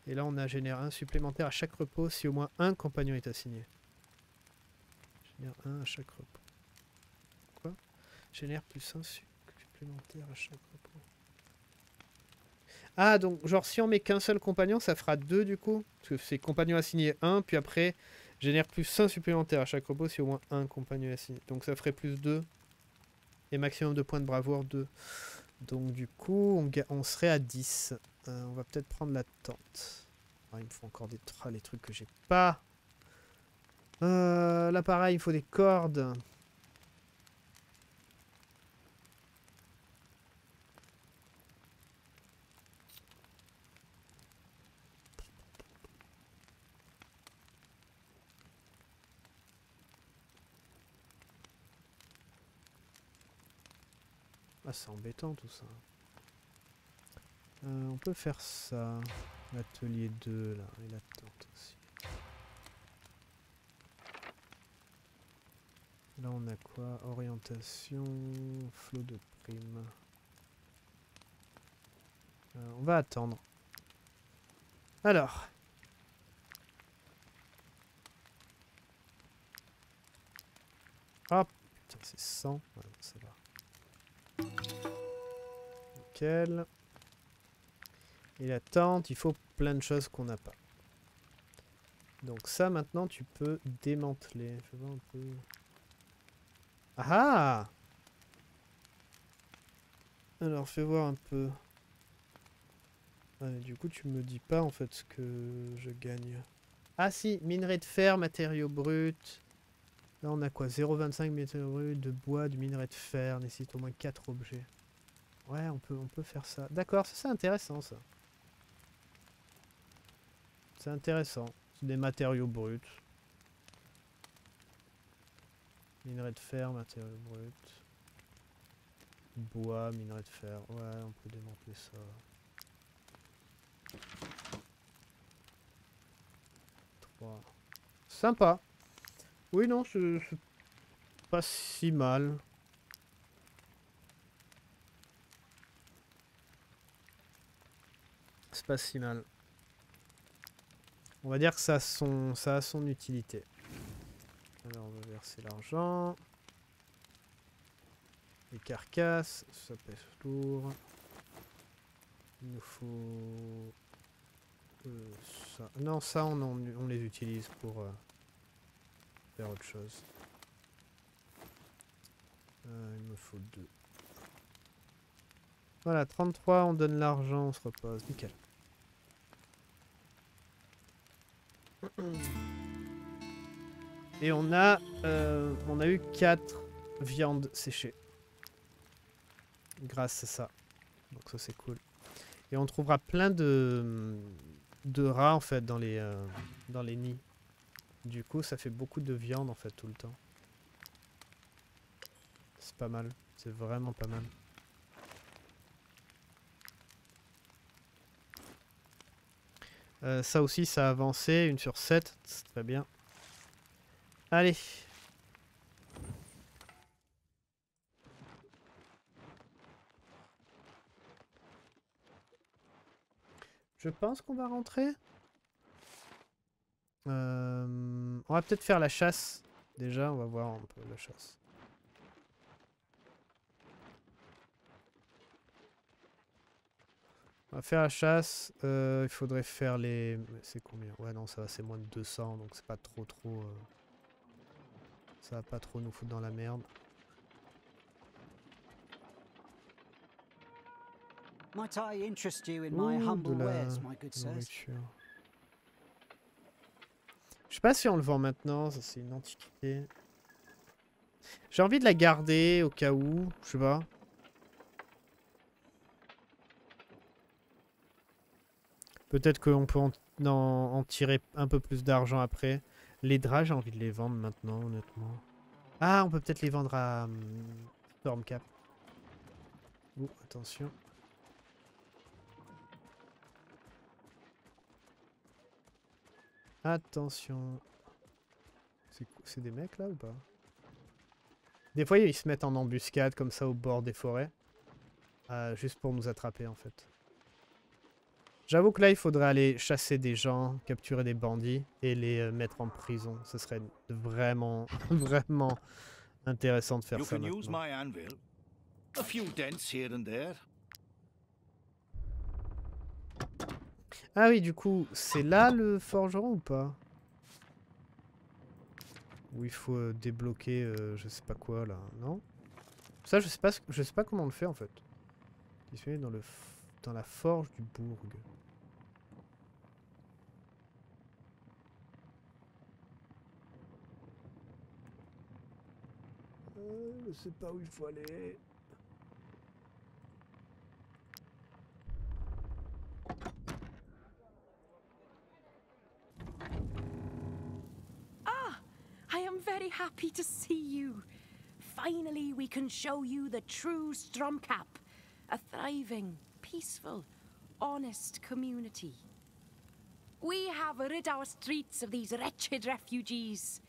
Et là, on a génère 1 supplémentaire à chaque repos si au moins un compagnon est assigné. Génère 1 à chaque repos. Quoi? Génère plus 1 supplémentaire à chaque repos. Ah, donc, genre, si on met qu'un seul compagnon, ça fera 2 du coup. Parce que c'est compagnon assigné 1, puis après, génère plus 1 supplémentaire à chaque repos si au moins un compagnon est assigné. Donc, ça ferait plus 2. Et maximum de points de bravoure, 2. Donc, du coup, on serait à 10. On va peut-être prendre la tente. Ah, il me faut encore des les trucs que j'ai pas. Là, pareil, il faut des cordes. Ah, c'est embêtant tout ça. On peut faire ça. L'atelier 2 là et la tente aussi. Là on a quoi? Orientation, flot de prime. On va attendre. Alors. Ah putain c'est 100. Ouais, ça va. Nickel. Et la tente, il faut plein de choses qu'on n'a pas. Donc ça maintenant tu peux démanteler. Je vois un peu. Ah ah! Alors fais voir un peu. Allez, du coup tu me dis pas en fait ce que je gagne. Ah si, minerai de fer, matériaux bruts. Là on a quoi? 0,25 matériaux bruts, de bois, du minerai de fer, nécessite au moins 4 objets. Ouais, on peut faire ça. D'accord, ça c'est intéressant ça. C'est intéressant. C'est des matériaux bruts. Minerai de fer, matériaux bruts. Bois, minerai de fer. Ouais, on peut démanteler ça. 3. Sympa. Oui, non, c'est pas si mal. C'est pas si mal. On va dire que ça a son utilité. Alors on va verser l'argent. Les carcasses, ça pèse lourd. Il nous faut ça. Non, ça on les utilise pour faire autre chose. Il me faut 2. Voilà, 33, on donne l'argent, on se repose. Nickel. Et on a eu 4 viandes séchées. Grâce à ça. Donc ça c'est cool. Et on trouvera plein de rats en fait dans les nids. Du coup ça fait beaucoup de viande en fait tout le temps. C'est pas mal. C'est vraiment pas mal. Ça aussi ça a avancé. 1 sur 7. C'est très bien. Allez. Je pense qu'on va rentrer. On va peut-être faire la chasse. Déjà, on va voir un peu la chasse. On va faire la chasse. Il faudrait faire les... C'est combien? Ouais, non, ça va, c'est moins de 200, donc c'est pas trop... Ça va pas trop nous foutre dans la merde. Might I interest you in my humble wares, my good sir? Je sais pas si on le vend maintenant, ça c'est une antiquité. J'ai envie de la garder au cas où, je sais pas. Peut-être qu'on peut en tirer un peu plus d'argent après. Les draps, j'ai envie de les vendre maintenant, honnêtement. Ah, on peut peut-être les vendre à Stormcap. Ouh, attention. Attention. C'est des mecs, là, ou pas? Des fois, ils se mettent en embuscade, comme ça, au bord des forêts. Juste pour nous attraper, en fait. J'avoue que là, il faudrait aller chasser des gens, capturer des bandits et les mettre en prison. Ce serait vraiment, vraiment intéressant de faire ça maintenant. Ah oui, du coup, c'est là le forgeron ou pas? Où il faut débloquer je sais pas quoi là, non? Ça, je sais pas comment on le fait en fait. Dans la forge du bourg. Je sais pas où il faut aller. Ah, I am very happy to see you. Finally, we can show you the true Stromkapp, a thriving, peaceful, honest community. We have rid our streets of these wretched refugees.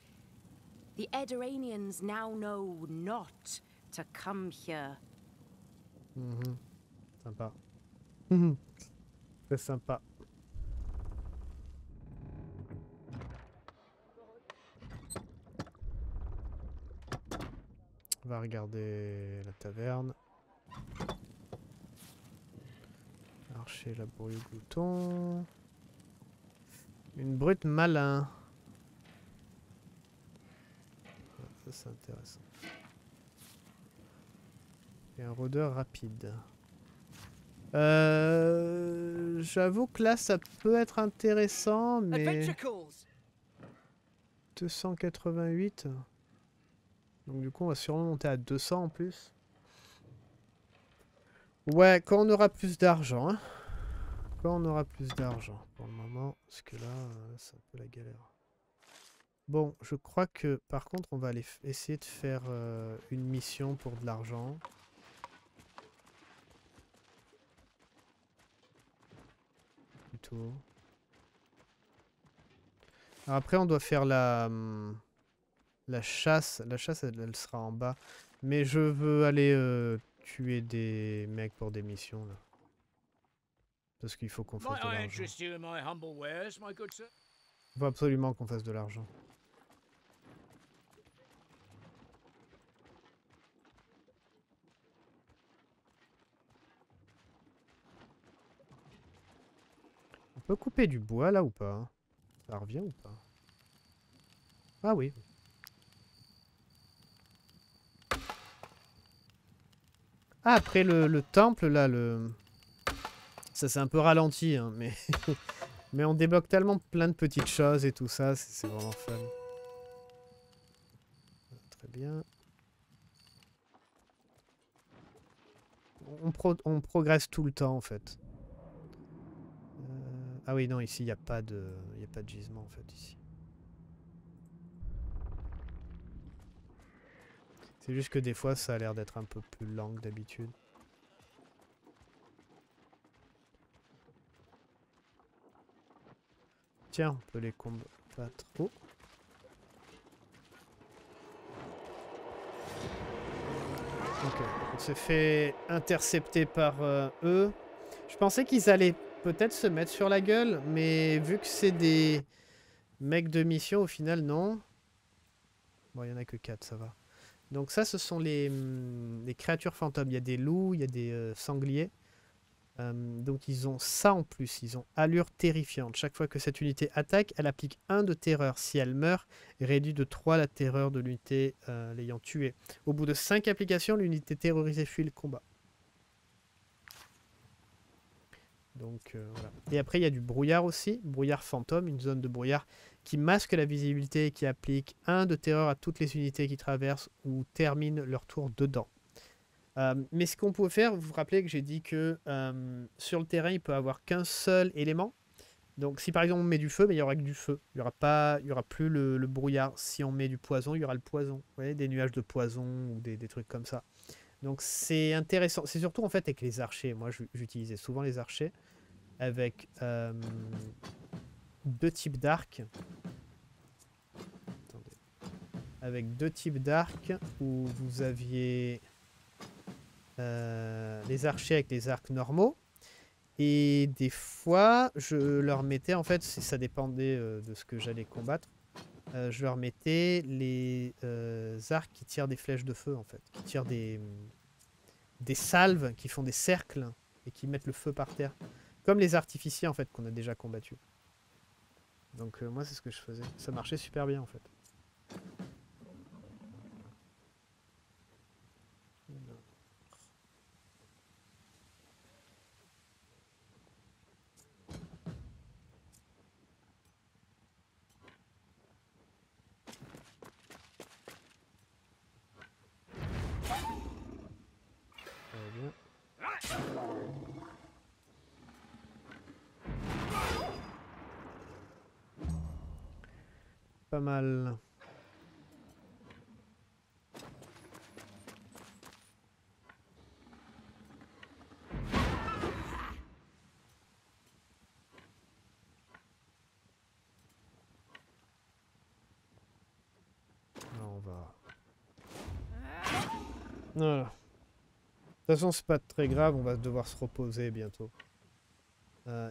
The Ediranians now know not to come here. Sympa. C'est sympa. On va regarder la taverne. Marché laborieux glouton. Une brute malin. Ça c'est intéressant. Et un rôdeur rapide. J'avoue que là ça peut être intéressant, mais 288. Donc du coup on va sûrement monter à 200 en plus. Ouais, quand on aura plus d'argent. Hein. Quand on aura plus d'argent pour le moment. Parce que là, c'est un peu la galère. Bon, je crois que par contre on va aller essayer de faire une mission pour de l'argent. Plutôt. Alors après on doit faire la... la chasse elle sera en bas. Mais je veux aller tuer des mecs pour des missions là. Parce qu'il faut qu'on fasse de l'argent. Il faut absolument qu'on fasse de l'argent. On peut couper du bois là ou pas? Ça revient ou pas? Ah oui. Ah, après le temple, là, le... ça s'est un peu ralenti, hein, mais... mais on débloque tellement plein de petites choses et tout ça, c'est vraiment fun. Très bien. On progresse tout le temps, en fait. Ah oui, non, ici, il n'y a pas de gisement, en fait, ici. C'est juste que des fois, ça a l'air d'être un peu plus lent que d'habitude. Tiens, on peut les combattre. Oh. Ok, on s'est fait intercepter par eux. Je pensais qu'ils allaient peut-être se mettre sur la gueule, mais vu que c'est des mecs de mission, au final, non. Bon, il n'y en a que 4, ça va. Donc ça, ce sont les créatures fantômes. Il y a des loups, il y a des sangliers. Donc ils ont ça en plus. Ils ont allure terrifiante. Chaque fois que cette unité attaque, elle applique 1 de terreur. Si elle meurt, réduit de 3 la terreur de l'unité l'ayant tuée. Au bout de 5 applications, l'unité terrorisée fuit le combat. Donc voilà. Et après, il y a du brouillard aussi. Brouillard fantôme, une zone de brouillard qui masque la visibilité et qui applique 1 de terreur à toutes les unités qui traversent ou terminent leur tour dedans. Mais ce qu'on peut faire, vous vous rappelez que j'ai dit que sur le terrain, il peut avoir qu'un seul élément. Donc si par exemple on met du feu, mais il n'y aura que du feu. Il n'y aura plus le brouillard. Si on met du poison, il y aura le poison. Vous voyez, des nuages de poison ou des trucs comme ça. Donc c'est intéressant. C'est surtout en fait avec les archers. Moi, j'utilisais souvent les archers avec... 2 types d'arcs. Avec 2 types d'arcs où vous aviez les archers avec les arcs normaux. Et des fois, je leur mettais, en fait, ça dépendait de ce que j'allais combattre, je leur mettais les arcs qui tirent des flèches de feu, en fait. Qui tirent des salves, qui font des cercles et qui mettent le feu par terre. Comme les artificiers, en fait, qu'on a déjà combattus. Donc moi c'est ce que je faisais. Ça marchait super bien en fait. Pas mal. Voilà. De toute façon, c'est pas très grave, on va devoir se reposer bientôt.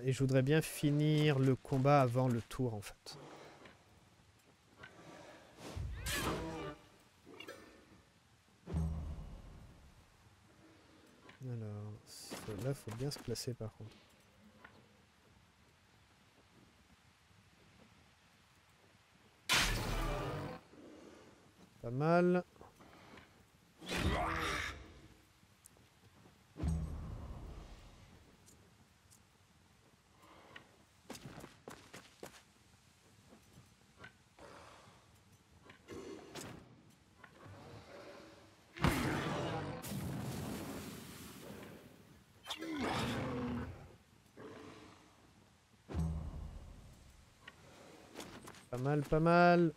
Et je voudrais bien finir le combat avant le tour, en fait. Alors, là, faut bien se placer, par contre. Pas mal. Pas mal, pas mal.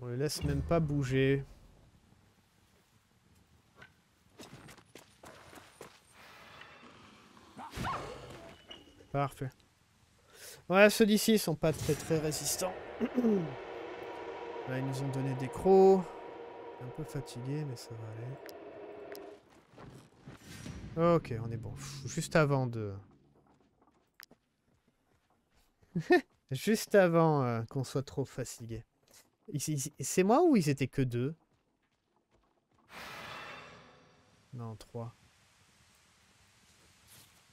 On le laisse même pas bouger. Parfait. Ouais, ceux d'ici sont pas très résistants. Là, ils nous ont donné des crocs. Un peu fatigué, mais ça va aller. Ok, on est bon. Juste avant de... Juste avant qu'on soit trop fatigué. C'est moi ou ils étaient que deux? Non, trois.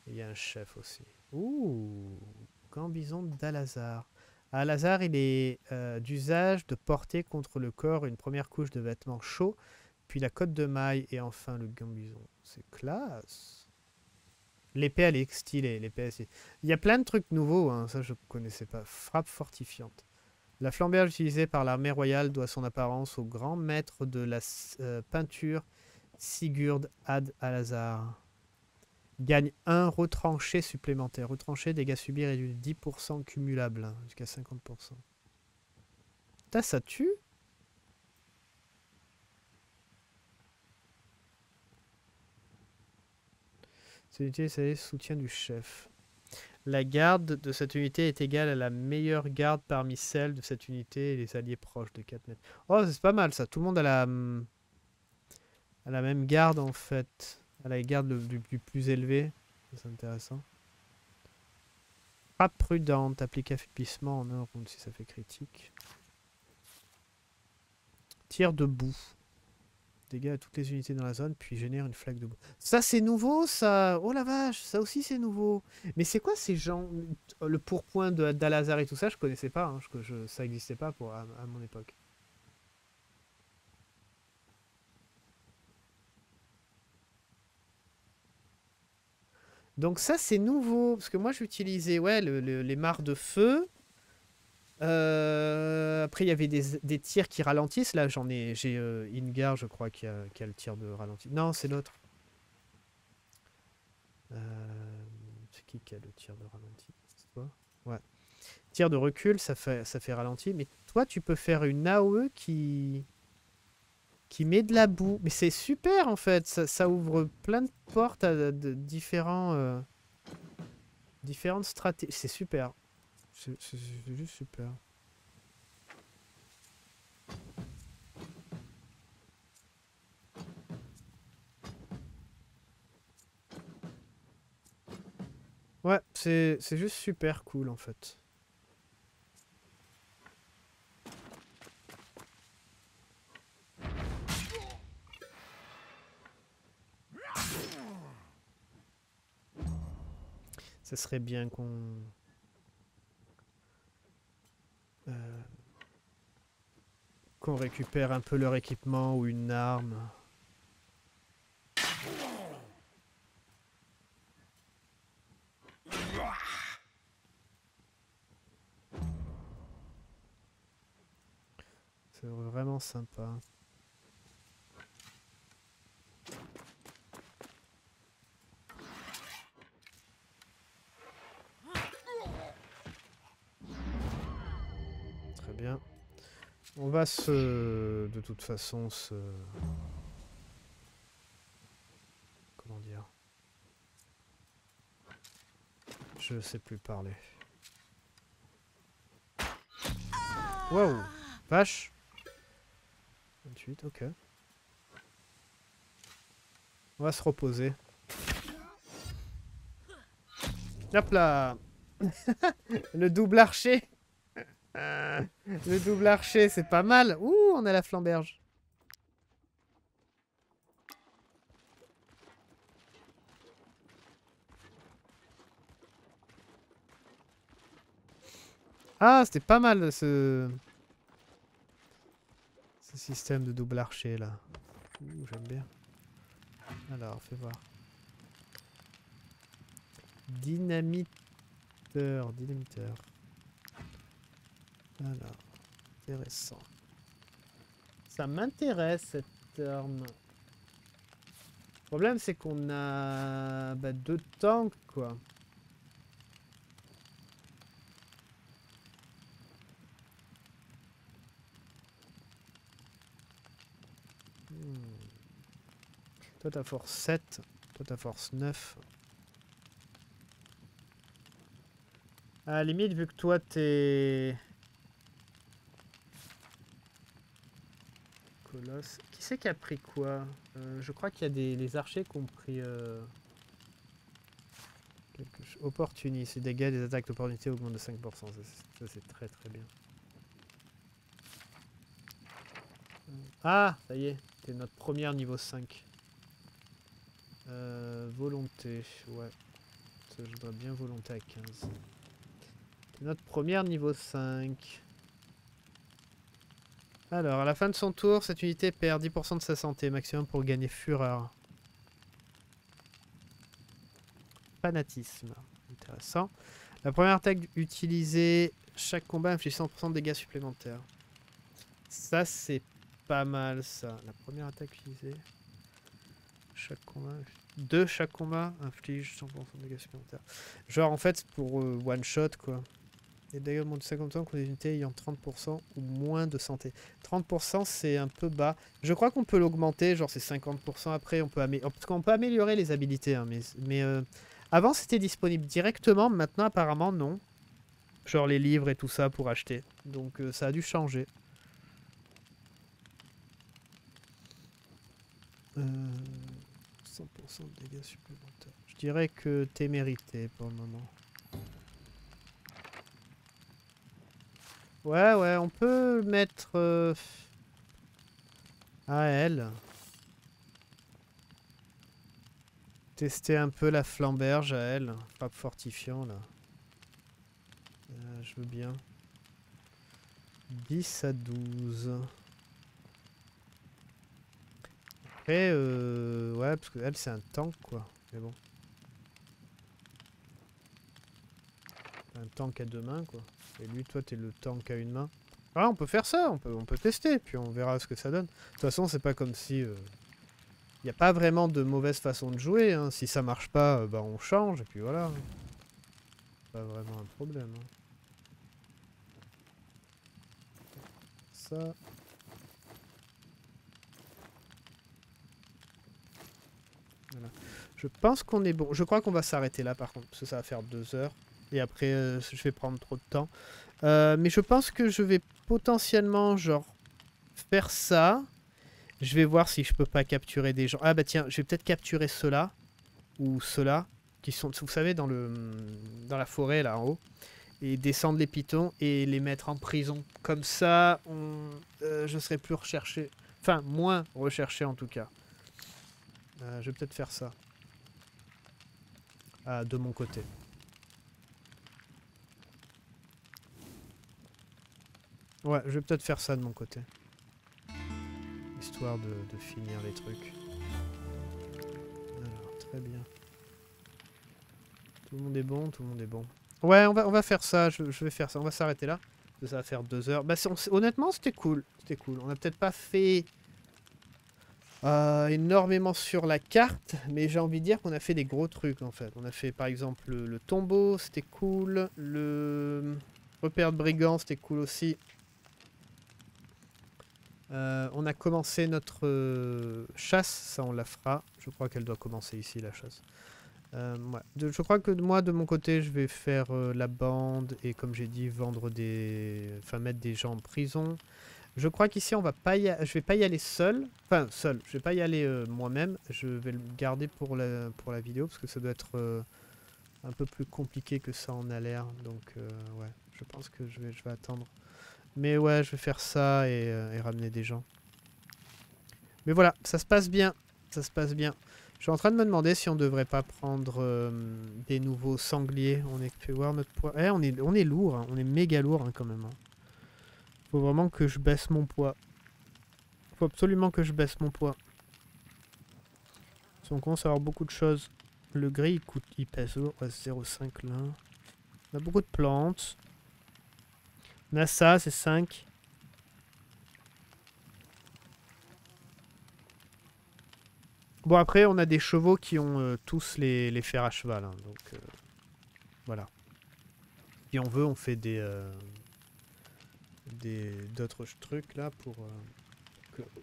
Il y a un chef aussi. Ouh, Gambison d'Alazar. Al-Azar, il est d'usage de porter contre le corps une première couche de vêtements chauds, puis la cotte de maille et enfin le gambison. C'est classe. L'épée, elle est stylée. Il y a plein de trucs nouveaux, hein. Ça je ne connaissais pas. Frappe fortifiante. La flamberge utilisée par l'armée royale doit son apparence au grand maître de la peinture, Sigurd Ad-Alazar. Gagne un retranché supplémentaire. Retranché, dégâts subis réduits de 10% cumulable, hein, jusqu'à 50%. Putain, ça tue? Cette unité, c'est le soutien du chef. La garde de cette unité est égale à la meilleure garde parmi celles de cette unité et les alliés proches de 4 mètres. Oh, c'est pas mal ça. Tout le monde a la même garde en fait. À la garde du plus élevé. C'est intéressant. Frappe prudente. Applique affaiblissement en 1 round si ça fait critique. Tir de boue. Dégâts à toutes les unités dans la zone, puis génère une flaque de boue. Ça, c'est nouveau, ça. Oh la vache, ça aussi, c'est nouveau. Mais c'est quoi ces gens? Le pourpoint d'Alazar et tout ça, je connaissais pas. Hein. Ça n'existait pas à mon époque. Donc ça, c'est nouveau. Parce que moi, j'utilisais ouais, les mares de feu. Après il y avait des tirs qui ralentissent. Là j'en ai, j'ai Ingar je crois qui a le tir de ralenti. Non c'est l'autre. C'est qui a le tir de ralenti? C'est toi? Ouais. Tir de recul ça fait ralenti. Mais toi tu peux faire une AOE qui met de la boue. Mais c'est super en fait. Ça ouvre plein de portes à de différentes stratégies. C'est super. C'est juste super. Ouais, c'est juste super cool en fait. Ça serait bien qu'on... qu'on récupère un peu leur équipement ou une arme. C'est vraiment sympa. On va de toute façon comment dire? Je sais plus parler. Wow! Vache! 28, ok. On va se reposer. Hop là. Le double archer. Le double archer, c'est pas mal. Ouh, on a la flamberge. Ah, c'était pas mal ce système de double archer là. Ouh, j'aime bien. Alors, fais voir. Dynamiteur, dynamiteur. Alors, intéressant. Ça m'intéresse cette terme. Le problème, c'est qu'on a bah, 2 tanks, quoi. Toi, t'as force 7. Toi, t'as force 9. À la limite, vu que toi, t'es... Colosse. Qui c'est qui a pris quoi? Je crois qu'il y a les archers qui ont pris... Quelque chose. Opportuniste. Les dégâts des attaques d'opportunité augmentent de 5%. Ça, c'est très très bien. Ah, ça y est. C'est notre première niveau 5. Volonté, ouais. Je dois bien volonté à 15. Notre première niveau 5. Alors, à la fin de son tour, cette unité perd 10% de sa santé maximum pour gagner Fureur. Fanatisme. Intéressant. La première attaque utilisée, chaque combat inflige 100% de dégâts supplémentaires. Ça, c'est pas mal, ça. La première attaque utilisée... Chaque combat, de chaque combat inflige 100% de dégâts supplémentaires. Genre en fait pour one shot quoi. Les dégâts augmentent de 50% contre les unités ayant 30% ou moins de santé. 30% c'est un peu bas. Je crois qu'on peut l'augmenter, genre c'est 50% après. On peut améliorer les habilités. Hein, mais avant c'était disponible directement, maintenant apparemment non. Genre les livres et tout ça pour acheter. Donc ça a dû changer. De dégâts supplémentaires. Je dirais que t'es mérité pour le moment. Ouais, ouais, on peut mettre à elle. Tester un peu la flamberge à elle. Pas fortifiant là. Je veux bien. 10 à 12. Après, ouais, parce que elle c'est un tank quoi, mais bon. Un tank à 2 mains quoi. Et lui, toi t'es le tank à 1 main. Ah, on peut faire ça, on peut tester, puis on verra ce que ça donne. De toute façon, c'est pas comme si... Il n'y a pas vraiment de mauvaise façon de jouer, hein. Si ça marche pas, bah on change, et puis voilà. Pas vraiment un problème. Hein. Ça... Voilà. Je pense qu'on est bon. Je crois qu'on va s'arrêter là par contre, parce que ça va faire 2 heures. Et après, je vais prendre trop de temps. Mais je pense que je vais potentiellement, genre, faire ça. Je vais voir si je peux pas capturer des gens. Ah bah tiens, je vais peut-être capturer ceux-là. Ou ceux-là. Qui sont, vous savez, dans la forêt, là, en haut. Et descendre les pitons et les mettre en prison. Comme ça, je serai plus recherché. Enfin, moins recherché en tout cas. Je vais peut-être faire ça. Ah, de mon côté. Ouais, je vais peut-être faire ça de mon côté. Histoire de finir les trucs. Alors, très bien. Tout le monde est bon, tout le monde est bon. Ouais, on va faire ça, je vais faire ça. On va s'arrêter là. Ça va faire 2 heures. Bah, honnêtement, c'était cool. C'était cool. On n'a peut-être pas fait... énormément sur la carte, mais j'ai envie de dire qu'on a fait des gros trucs en fait. On a fait par exemple le tombeau, c'était cool, le repère de brigands, c'était cool aussi. On a commencé notre chasse, ça on la fera. Je crois qu'elle doit commencer ici la chasse. Ouais. Je crois que moi de mon côté je vais faire la bande et comme j'ai dit vendre des... Enfin mettre des gens en prison. Je crois qu'ici on va pas y aller. Je vais pas y aller seul. Enfin seul. Je vais pas y aller moi-même. Je vais le garder pour la vidéo parce que ça doit être un peu plus compliqué que ça en a l'air. Donc ouais, je pense que je vais attendre. Mais ouais, je vais faire ça et ramener des gens. Mais voilà, ça se passe bien. Ça se passe bien. Je suis en train de me demander si on devrait pas prendre des nouveaux sangliers. On est fait voir notre poids. Eh, on est lourd, hein. On est méga lourd hein, quand même. Hein. Faut vraiment que je baisse mon poids. Faut absolument que je baisse mon poids. Si on commence à avoir beaucoup de choses. Le gris il pèse lourd. Ouais, 0,5 là. On a beaucoup de plantes. On a ça, c'est 5. Bon, après, on a des chevaux qui ont tous les fers à cheval. Hein, donc, voilà. Si on veut, on fait d'autres trucs, là, pour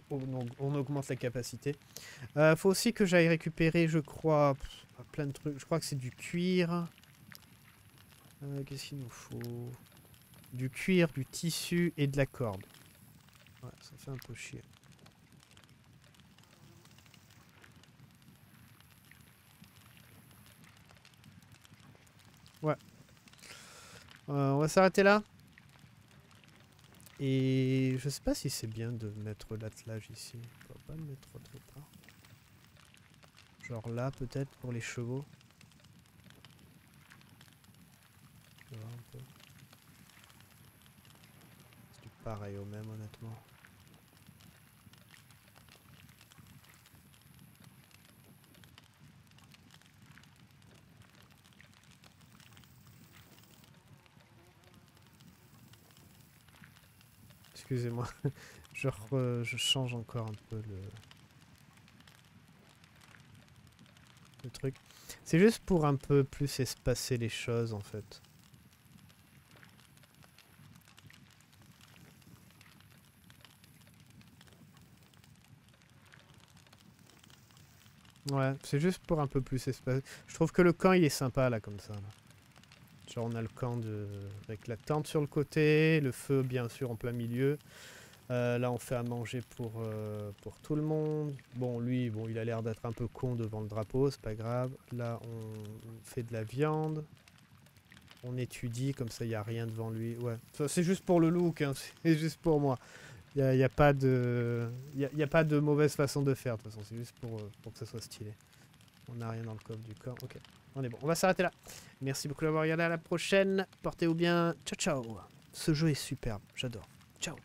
on augmente la capacité. Faut aussi que j'aille récupérer, je crois, plein de trucs. Je crois que c'est du cuir. Qu'est-ce qu'il nous faut? Du cuir, du tissu et de la corde. Ouais, ça fait un peu chier. Ouais. On va s'arrêter là. Et je sais pas si c'est bien de mettre l'attelage ici. On va pas le mettre trop tard. Genre là peut-être pour les chevaux. Ouais, un peu. C'est du pareil au même honnêtement. Excusez-moi, je change encore un peu le truc. C'est juste pour un peu plus espacer les choses en fait. Ouais, c'est juste pour un peu plus espacer. Je trouve que le camp il est sympa là comme ça. Là. Genre on a le camp avec la tente sur le côté, le feu bien sûr en plein milieu. Là on fait à manger pour tout le monde. Bon lui, bon il a l'air d'être un peu con devant le drapeau, c'est pas grave. Là on fait de la viande. On étudie, comme ça il n'y a rien devant lui. Ouais, c'est juste pour le look, hein, c'est juste pour moi. Il n'y a pas de mauvaise façon de faire de toute façon, c'est juste pour que ça soit stylé. On n'a rien dans le coffre du corps, ok. On est bon, on va s'arrêter là. Merci beaucoup d'avoir regardé, à la prochaine. Portez-vous bien, ciao ciao. Ce jeu est superbe, j'adore. Ciao.